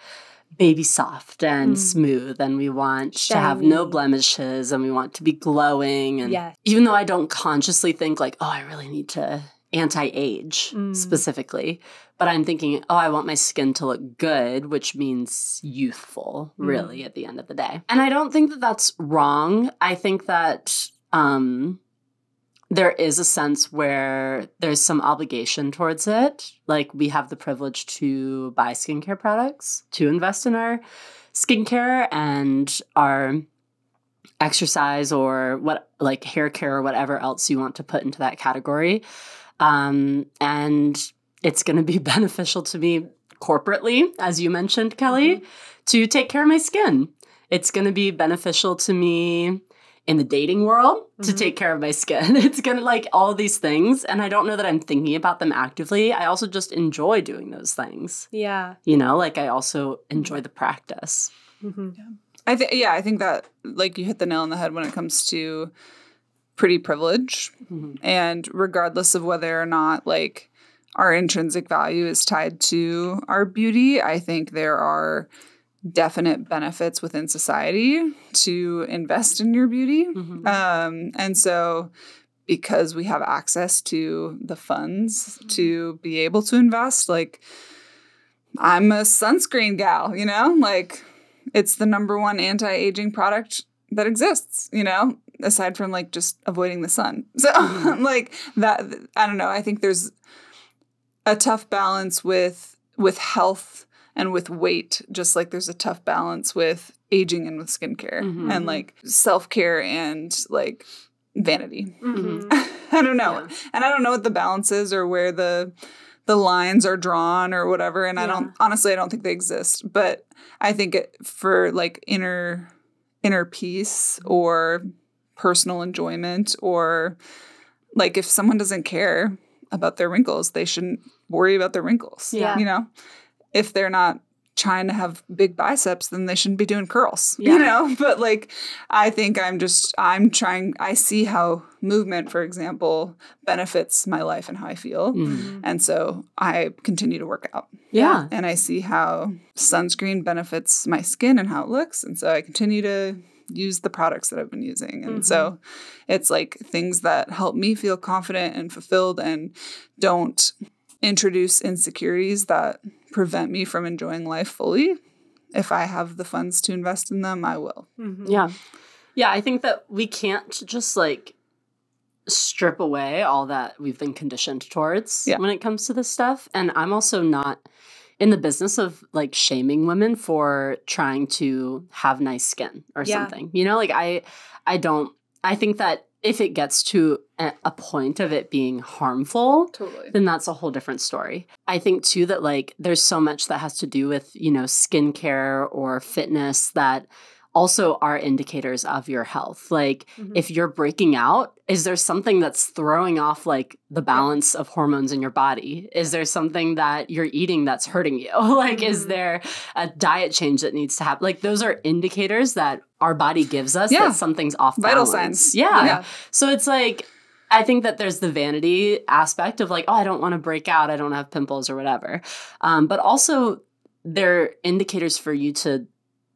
baby soft and mm. smooth, and we want Shiny. to have no blemishes, and we want to be glowing. And yes. even though I don't consciously think, like, oh, I really need to anti-age mm. specifically, but I'm thinking, oh, I want my skin to look good, which means youthful, mm. really, at the end of the day. And I don't think that that's wrong. I think that um, there is a sense where there's some obligation towards it. Like, we have the privilege to buy skincare products, to invest in our skincare and our exercise or what, like hair care or whatever else you want to put into that category. Um, and it's going to be beneficial to me corporately, as you mentioned, Kelly, mm-hmm. to take care of my skin. It's going to be beneficial to me in the dating world mm-hmm. to take care of my skin. It's going to, like, all these things. And I don't know that I'm thinking about them actively. I also just enjoy doing those things. Yeah. You know, like, I also enjoy the practice. Mm-hmm. Yeah. I think, yeah, I think that, like, you hit the nail on the head when it comes to pretty privilege, mm-hmm. and regardless of whether or not, like, our intrinsic value is tied to our beauty, I think there are definite benefits within society to invest in your beauty. Mm-hmm. Um, and so because we have access to the funds mm-hmm. to be able to invest, like, I'm a sunscreen gal, you know, like, it's the number one anti-aging product that exists, you know, aside from, like, just avoiding the sun. So, mm-hmm. like, that, I don't know. I think there's a tough balance with with health and with weight, just like there's a tough balance with aging and with skincare mm-hmm. and, like, self-care and, like, vanity. Mm-hmm. I don't know. Yeah. And I don't know what the balance is or where the the lines are drawn or whatever. And yeah. I don't, honestly, I don't think they exist. But I think it, for, like, inner inner peace or personal enjoyment, or, like, if someone doesn't care about their wrinkles, they shouldn't worry about their wrinkles. Yeah. You know, if they're not trying to have big biceps, then they shouldn't be doing curls, yeah. you know, but, like, I think I'm just, I'm trying, I see how movement, for example, benefits my life and how I feel. Mm-hmm. And so I continue to work out. Yeah. And I see how sunscreen benefits my skin and how it looks. And so I continue to use the products that I've been using. And mm-hmm. so it's like things that help me feel confident and fulfilled and don't introduce insecurities that prevent me from enjoying life fully. If I have the funds to invest in them, I will. Mm-hmm. Yeah. Yeah, I think that we can't just like strip away all that we've been conditioned towards yeah. when it comes to this stuff. And I'm also not in the business of like shaming women for trying to have nice skin or yeah. something. You know, like I I don't I think that if it gets to a point of it being harmful, totally. Then that's a whole different story. I think too that like there's so much that has to do with, you know, skincare or fitness that also are indicators of your health. Like mm-hmm. if you're breaking out, is there something that's throwing off like the balance of hormones in your body? Is there something that you're eating that's hurting you? Like mm-hmm. is there a diet change that needs to happen? Like those are indicators that our body gives us yeah. that something's off balance. Vital signs. Yeah. yeah. So it's like I think that there's the vanity aspect of like, oh, I don't want to break out. I don't have pimples or whatever. Um, but also they're indicators for you to,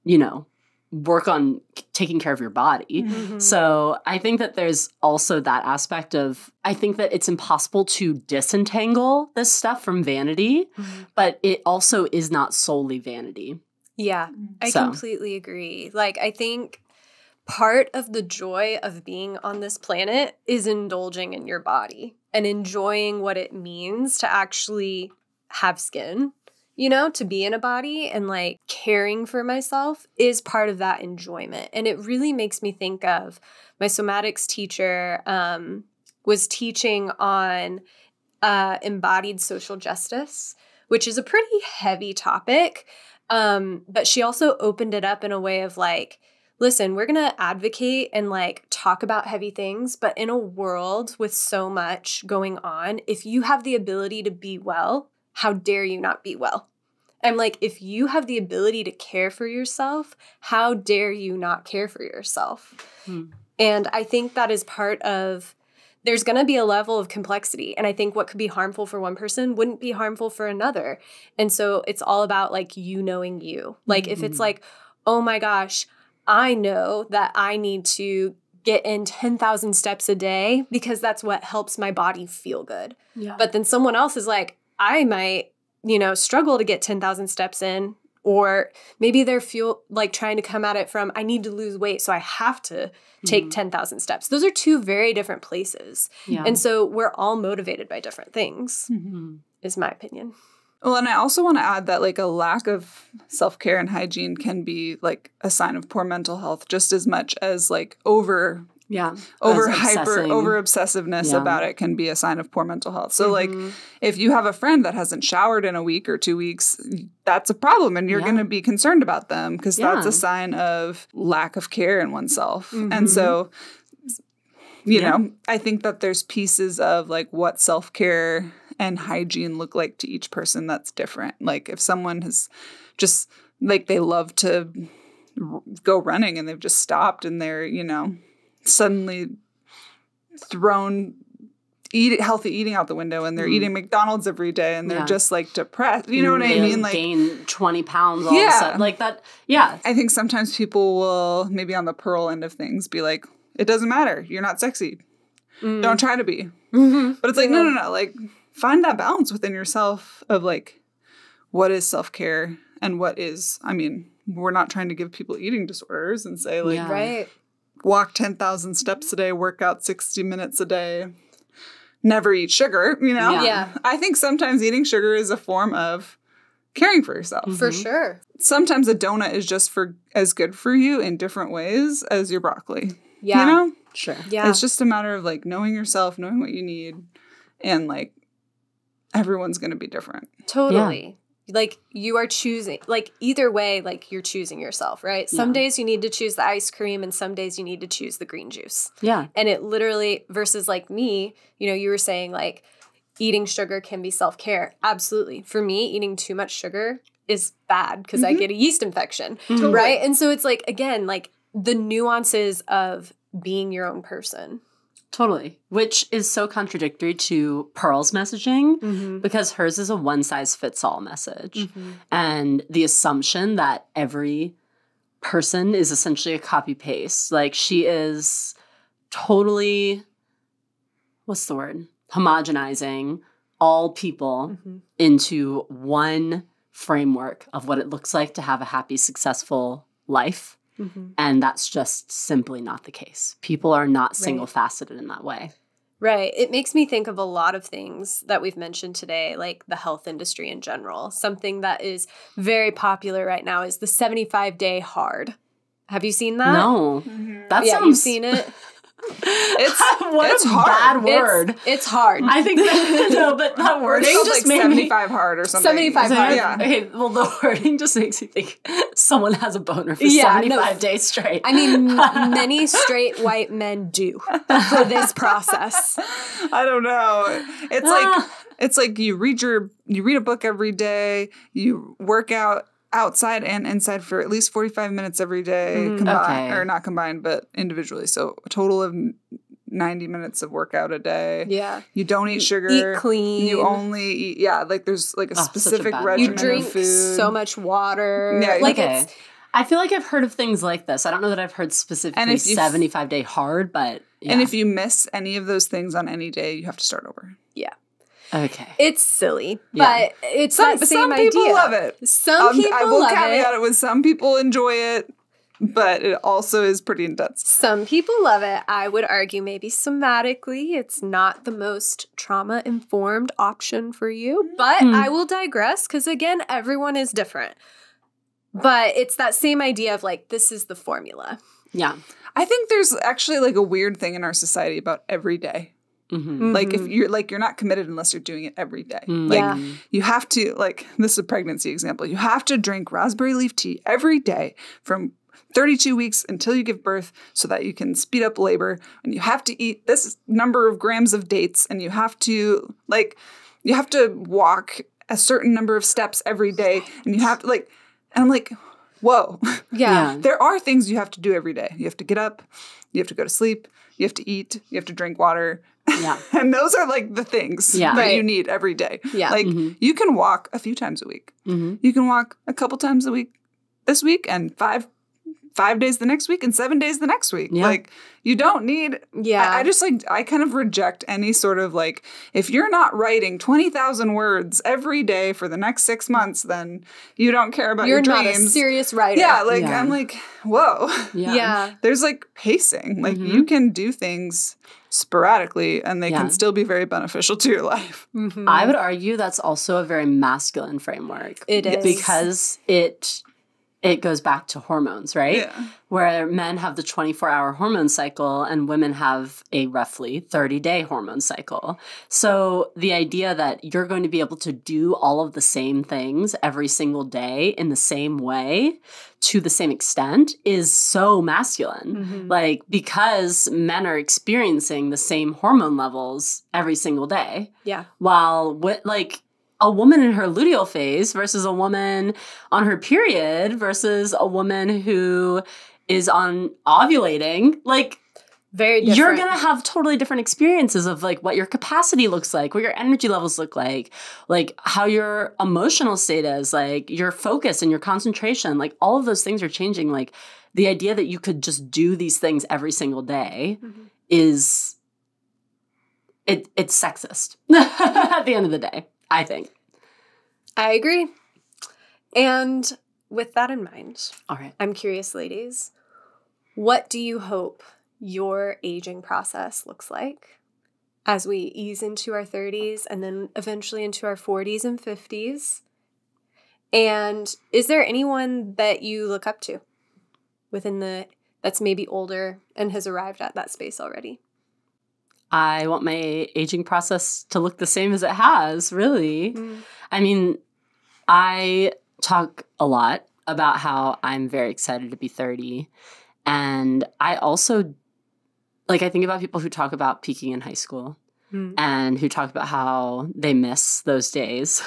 you know, work on taking care of your body. Mm-hmm. So I think that there's also that aspect of, I think that it's impossible to disentangle this stuff from vanity, mm-hmm. but it also is not solely vanity. Yeah, I so. completely agree. Like, I think part of the joy of being on this planet is indulging in your body and enjoying what it means to actually have skin. You know, to be in a body and like caring for myself is part of that enjoyment. And it really makes me think of my somatics teacher um, was teaching on uh, embodied social justice, which is a pretty heavy topic. Um, but she also opened it up in a way of like, listen, we're going to advocate and like talk about heavy things, but in a world with so much going on, if you have the ability to be well, how dare you not be well? I'm like, if you have the ability to care for yourself, how dare you not care for yourself? Mm. And I think that is part of, there's going to be a level of complexity. And I think what could be harmful for one person wouldn't be harmful for another. And so it's all about like you knowing you. Like mm-hmm. if it's like, oh my gosh, I know that I need to get in ten thousand steps a day because that's what helps my body feel good. Yeah. But then someone else is like, I might, you know, struggle to get ten thousand steps in, or maybe they're feel like trying to come at it from, I need to lose weight, so I have to take mm-hmm. ten thousand steps. Those are two very different places. Yeah. And so we're all motivated by different things, mm-hmm. is my opinion. Well, and I also want to add that like a lack of self-care and hygiene can be like a sign of poor mental health just as much as like over Yeah. Over hyper, over obsessiveness yeah. about it can be a sign of poor mental health. So mm-hmm. like if you have a friend that hasn't showered in a week or two weeks, that's a problem and you're yeah. going to be concerned about them because yeah. that's a sign of lack of care in oneself. Mm-hmm. And so, you yeah. know, I think that there's pieces of like what self-care and hygiene look like to each person that's different. Like if someone has just like they love to go running and they've just stopped and they're, you know, suddenly thrown eat, healthy eating out the window and they're mm. eating McDonald's every day and they're yeah. just like depressed. You know what they I mean? Like gain twenty pounds all yeah. of a sudden. Like that. Yeah. I think sometimes people will maybe on the Pearl end of things be like, it doesn't matter. You're not sexy. Mm. Don't try to be. Mm-hmm. But it's like, yeah. no, no, no. Like find that balance within yourself of like, what is self-care and what is, I mean, we're not trying to give people eating disorders and say like, yeah. right. walk ten thousand steps a day, work out sixty minutes a day, never eat sugar, you know? Yeah. yeah. I think sometimes eating sugar is a form of caring for yourself. Mm-hmm. For sure. Sometimes a donut is just for as good for you in different ways as your broccoli. Yeah. You know? Sure. Yeah. It's just a matter of like knowing yourself, knowing what you need, and like everyone's going to be different. Totally. Yeah. Like you are choosing, like either way, like you're choosing yourself, right? Some yeah. days you need to choose the ice cream and some days you need to choose the green juice. Yeah. And it literally versus like me, you know, you were saying like eating sugar can be self-care. Absolutely. For me, eating too much sugar is bad because mm-hmm. I get a yeast infection, mm-hmm. right? And so it's like, again, like the nuances of being your own person. Totally. Which is so contradictory to Pearl's messaging mm-hmm. because hers is a one size fits all message. Mm-hmm. And the assumption that every person is essentially a copy paste. Like, she is totally, what's the word? homogenizing all people mm-hmm. into one framework of what it looks like to have a happy, successful life. Mm-hmm. And that's just simply not the case. People are not single-faceted in that way. Right. It makes me think of a lot of things that we've mentioned today, like the health industry in general. Something that is very popular right now is the seventy-five day hard. Have you seen that? No. Mm-hmm. That yeah, sounds... you've seen it? It's what it's a hard. bad word. It's, it's hard. I think that, no, but that wording just like made seventy-five me, hard or something. seventy-five so, hard. Yeah. Okay. Well, the wording just makes you think someone has a boner for yeah, seventy-five no, days straight. I mean, many straight white men do for this process. I don't know. It's like it's like you read your you read a book every day. You work out outside and inside for at least forty-five minutes every day, mm, combined, okay. or not combined, but individually. So a total of ninety minutes of workout a day. Yeah. You don't eat sugar. Eat clean. You only eat, yeah, like there's like a oh, specific a regimen of food. You drink so much water. Yeah, like okay. it's, I feel like I've heard of things like this. I don't know that I've heard specifically seventy-five day hard, but yeah. And if you miss any of those things on any day, you have to start over. Yeah. Okay. It's silly, yeah. but it's some, that same some idea. Some people love it. Some um, people I will love caveat it. it with some people enjoy it, but it also is pretty intense. Some people love it. I would argue maybe somatically it's not the most trauma-informed option for you, but hmm. I will digress because, again, everyone is different. But it's that same idea of, like, this is the formula. Yeah. I think there's actually, like, a weird thing in our society about every day. Mm-hmm. Like if you're like you're not committed unless you're doing it every day. Mm-hmm. Like yeah. you have to like this is a pregnancy example. You have to drink raspberry leaf tea every day from thirty-two weeks until you give birth so that you can speed up labor, and you have to eat this number of grams of dates, and you have to like you have to walk a certain number of steps every day, and you have to like and I'm like whoa. Yeah. yeah. There are things you have to do every day. You have to get up, you have to go to sleep, you have to eat, you have to drink water. Yeah. And those are like the things yeah. that right. you need every day. Yeah. Like mm-hmm. you can walk a few times a week. Mm-hmm. You can walk a couple times a week this week and five five days the next week and seven days the next week. Yeah. Like you don't need Yeah. I, I just like I kind of reject any sort of like if you're not writing twenty thousand words every day for the next six months then you don't care about you're your dreams. You're not a serious writer. Yeah, like yeah. I'm like whoa. Yeah. yeah. There's like pacing. Like mm-hmm. you can do things sporadically, and they yeah. can still be very beneficial to your life. Mm-hmm. I would argue that's also a very masculine framework. It is. Because it it goes back to hormones, right? Yeah. Where men have the twenty-four hour hormone cycle and women have a roughly thirty day hormone cycle. So the idea that you're going to be able to do all of the same things every single day in the same way to the same extent is so masculine. Mm-hmm. Like because men are experiencing the same hormone levels every single day. Yeah. While what like a woman in her luteal phase versus a woman on her period versus a woman who is on ovulating, like very different. You're going to have totally different experiences of like what your capacity looks like, what your energy levels look like, like how your emotional state is, like your focus and your concentration, like all of those things are changing. Like the idea that you could just do these things every single day mm-hmm. is it it's sexist at the end of the day, I think. I agree. And with that in mind, all right. I'm curious, ladies, what do you hope your aging process looks like as we ease into our thirties and then eventually into our forties and fifties? And is there anyone that you look up to within the that's maybe older and has arrived at that space already? I want my aging process to look the same as it has, really. Mm. I mean, I talk a lot about how I'm very excited to be thirty. And I also, like, I think about people who talk about peaking in high school mm. and who talk about how they miss those days.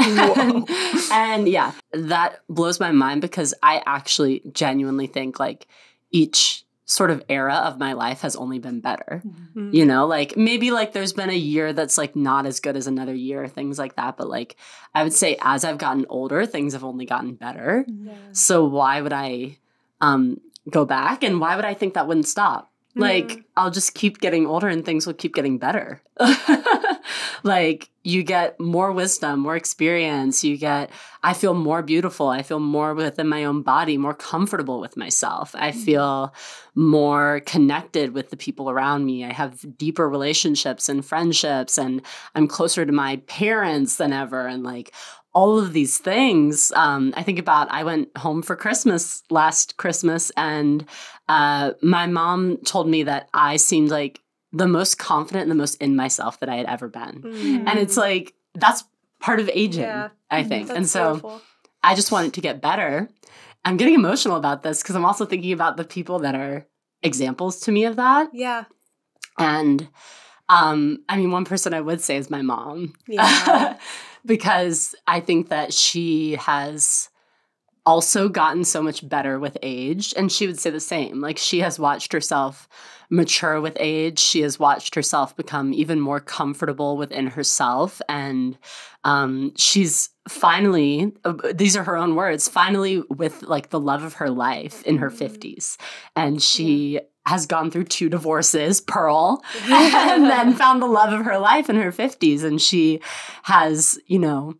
and, and yeah, that blows my mind because I actually genuinely think, like, each sort of era of my life has only been better. Mm-hmm. You know, like maybe like there's been a year that's like not as good as another year, things like that. But like I would say as I've gotten older, things have only gotten better. Yeah. So why would I um, go back. And why would I think that wouldn't stop? Like, mm. I'll just keep getting older and things will keep getting better. Like, you get more wisdom, more experience. You get, I feel more beautiful. I feel more within my own body, more comfortable with myself. I feel more connected with the people around me. I have deeper relationships and friendships, and I'm closer to my parents than ever. And like, all of these things, um, I think about, I went home for Christmas last Christmas, and uh, my mom told me that I seemed like the most confident and the most in myself that I had ever been. Mm. And it's like, that's part of aging, yeah. I think. That's and so beautiful. I just want it to get better. I'm getting emotional about this because I'm also thinking about the people that are examples to me of that. Yeah. And um, I mean, one person I would say is my mom. Yeah. Because I think that she has also gotten so much better with age. And she would say the same. Like, she has watched herself mature with age. She has watched herself become even more comfortable within herself. And um, she's finally, uh, these are her own words, finally with like the love of her life in her fifties. And she has gone through two divorces, Pearl, and then found the love of her life in her fifties. And she has, you know,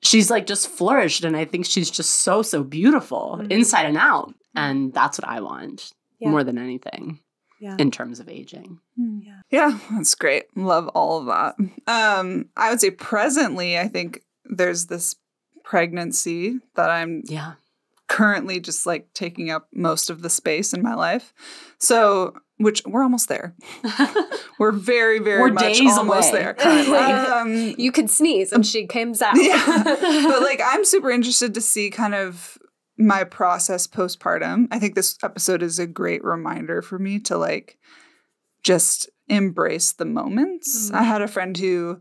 she's like just flourished. And I think she's just so, so beautiful mm-hmm. inside and out. And that's what I want yeah. more than anything yeah. in terms of aging. Yeah. yeah, that's great. Love all of that. Um, I would say presently, I think there's this pregnancy that I'm yeah. currently just like taking up most of the space in my life. So, which we're almost there. We're very, very we're much days almost away. There currently. Um, you could sneeze and she comes out. Yeah. But like, I'm super interested to see kind of my process postpartum. I think this episode is a great reminder for me to like just embrace the moments. Mm. I had a friend who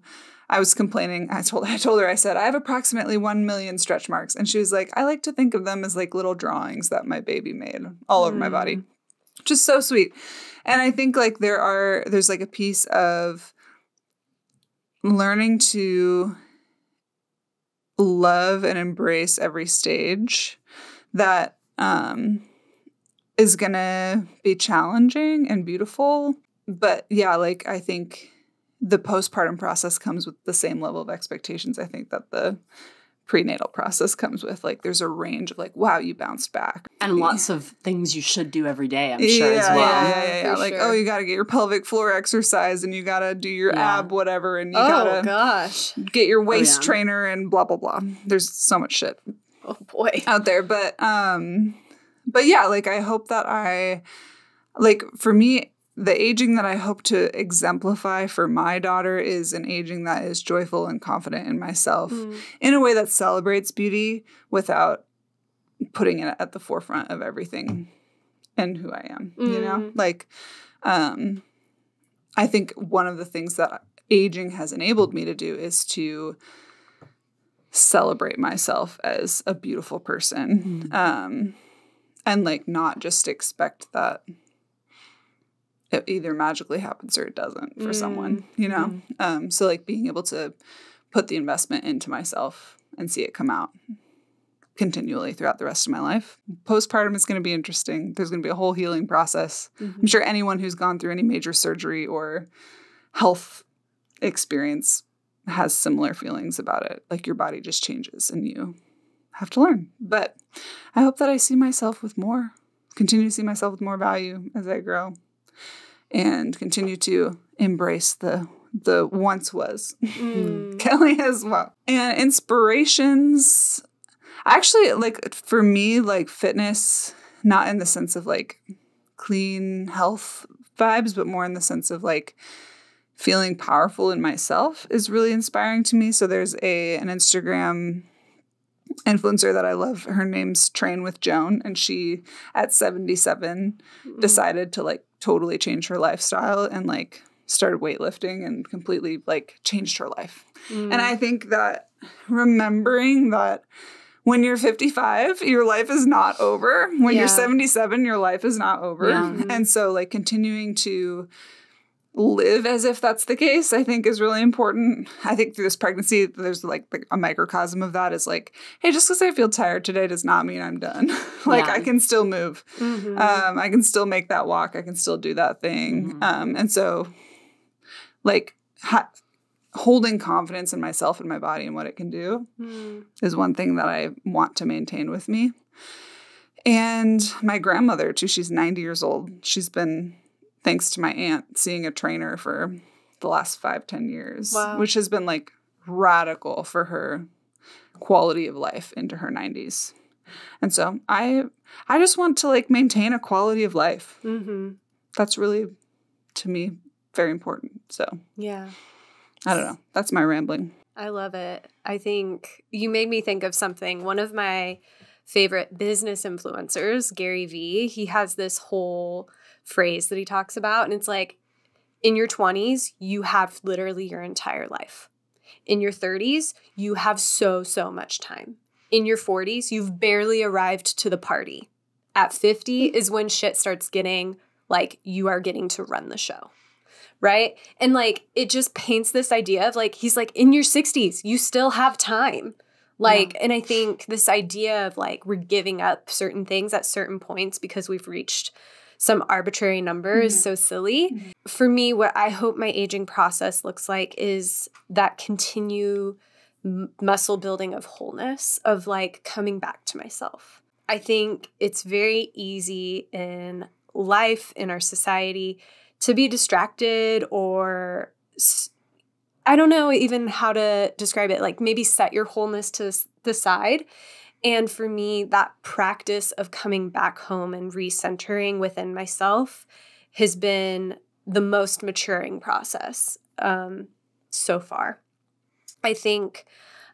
I was complaining. I told I told her, I said, I have approximately one million stretch marks. And she was like, I like to think of them as like little drawings that my baby made all mm. over my body. Just so sweet. And I think like there are, there's like a piece of learning to love and embrace every stage that um, is going to be challenging and beautiful. But yeah, like I think the postpartum process comes with the same level of expectations, I think, that the prenatal process comes with. Like, there's a range of like, wow, you bounced back. And lots of things you should do every day, I'm sure, yeah, as well. Yeah, yeah, yeah. yeah. Like, sure. oh, you got to get your pelvic floor exercise and you got to do your yeah. ab whatever and you oh, got to gosh. get your waist oh, yeah. trainer and blah, blah, blah. There's so much shit oh, boy. out there. But, um, but yeah, like, I hope that I, like, for me, the aging that I hope to exemplify for my daughter is an aging that is joyful and confident in myself mm. in a way that celebrates beauty without putting it at the forefront of everything and who I am, mm. you know? Like, um, I think one of the things that aging has enabled me to do is to celebrate myself as a beautiful person mm. um, and, like, not just expect that it either magically happens or it doesn't for mm. someone, you know? Mm. Um, so, like, being able to put the investment into myself and see it come out continually throughout the rest of my life. Postpartum is going to be interesting. There's going to be a whole healing process. Mm-hmm. I'm sure anyone who's gone through any major surgery or health experience has similar feelings about it. Like, your body just changes and you have to learn. But I hope that I see myself with more, continue to see myself with more value as I grow. And continue to embrace the the once was. Mm. Kelly as well. And inspirations. Actually, like, for me, like, fitness, not in the sense of, like, clean health vibes, but more in the sense of, like, feeling powerful in myself is really inspiring to me. So there's a an Instagram influencer that I love. Her name's Train With Joan. And she, at seventy-seven, mm. decided to, like, totally changed her lifestyle and like started weightlifting and completely like changed her life. Mm. And I think that remembering that when you're fifty-five, your life is not over. When yeah. you're seventy-seven, your life is not over. Yeah. And so like continuing to live as if that's the case, I think is really important. I think through this pregnancy, there's like a microcosm of that is like, hey, just because I feel tired today does not mean I'm done. Like yeah. I can still move. Mm-hmm. Um, I can still make that walk. I can still do that thing. Mm-hmm. Um, and so like ha- holding confidence in myself and my body and what it can do mm. is one thing that I want to maintain with me. And my grandmother too, she's ninety years old. She's been, thanks to my aunt, seeing a trainer for the last five, ten years, wow. which has been like radical for her quality of life into her nineties. And so I I just want to like maintain a quality of life. Mm-hmm. That's really, to me, very important. So yeah, I don't know. That's my rambling. I love it. I think you made me think of something. One of my favorite business influencers, Gary Vee, he has this whole phrase that he talks about. And it's like, in your twenties, you have literally your entire life. In your thirties, you have so, so much time. In your forties, you've barely arrived to the party. At fifty is when shit starts getting like you are getting to run the show. Right? And like, it just paints this idea of like, he's like, in your sixties, you still have time. Like, yeah. And I think this idea of like, we're giving up certain things at certain points because we've reached some arbitrary number mm-hmm. is so silly. Mm-hmm. For me, what I hope my aging process looks like is that continue m- muscle building of wholeness, of like coming back to myself. I think it's very easy in life, in our society, to be distracted or s- I don't know even how to describe it, like maybe set your wholeness to the side. And for me, that practice of coming back home and recentering within myself has been the most maturing process um, so far. I think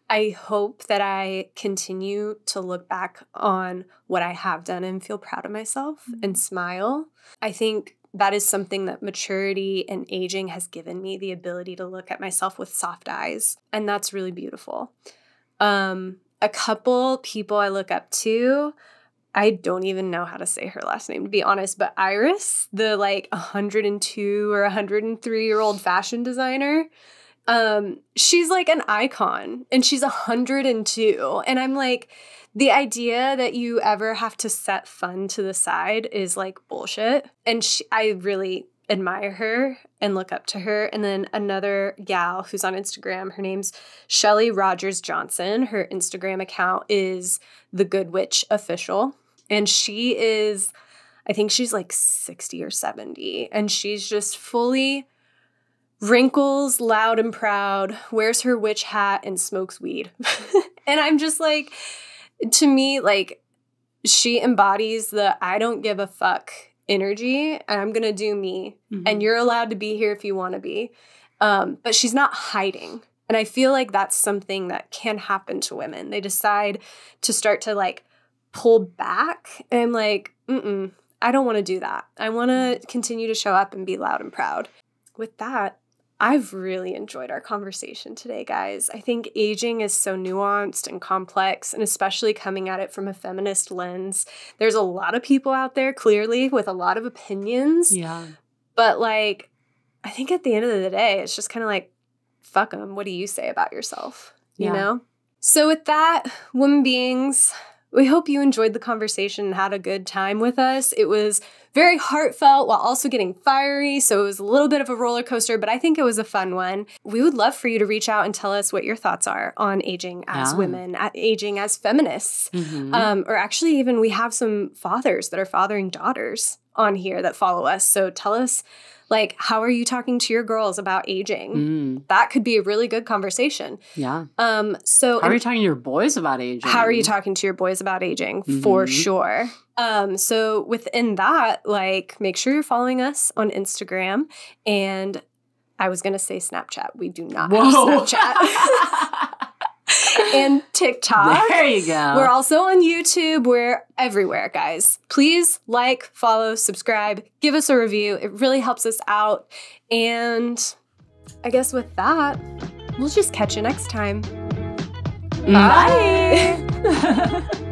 I hope that I continue to look back on what I have done and feel proud of myself mm-hmm. and smile. I think that is something that maturity and aging has given me, the ability to look at myself with soft eyes. And that's really beautiful. Um, A couple people I look up to, I don't even know how to say her last name, to be honest, but Iris, the like one hundred two or one hundred three-year-old fashion designer, um, she's like an icon, and she's one hundred two. And I'm like, the idea that you ever have to set fun to the side is like bullshit. And she, I really admire her and look up to her. And then another gal who's on Instagram, her name's Shelley Rogers Johnson. Her Instagram account is The Good Witch Official. And she is, I think she's like sixty or seventy. And she's just fully wrinkles, loud and proud, wears her witch hat and smokes weed. And I'm just like, to me, like she embodies the I don't give a fuck energy, and I'm going to do me, mm-hmm. and you're allowed to be here if you want to be. Um, but she's not hiding. And I feel like that's something that can happen to women. They decide to start to like pull back, and I'm like, mm-mm, I don't want to do that. I want to continue to show up and be loud and proud. With that, I've really enjoyed our conversation today, guys. I think aging is so nuanced and complex, and especially coming at it from a feminist lens. There's a lot of people out there, clearly, with a lot of opinions. Yeah. But, like, I think at the end of the day, it's just kind of like, fuck them. What do you say about yourself? You yeah. know? So with that, woman beings, we hope you enjoyed the conversation and had a good time with us. It was very heartfelt while also getting fiery, so it was a little bit of a roller coaster, but I think it was a fun one. We would love for you to reach out and tell us what your thoughts are on aging as yeah. women, aging as feminists, mm-hmm. um, or actually even we have some fathers that are fathering daughters on here that follow us. So tell us, like, how are you talking to your girls about aging? Mm. That could be a really good conversation. Yeah. Um. So how are you talking to your boys about aging? How are you talking to your boys about aging? Mm-hmm. For sure. Um, so within that, like, make sure you're following us on Instagram. And I was going to say Snapchat. We do not Whoa. have Snapchat. And TikTok. There you go. We're also on YouTube. We're everywhere, guys. Please like, follow, subscribe, give us a review. It really helps us out. And I guess with that, we'll just catch you next time. Bye. Bye.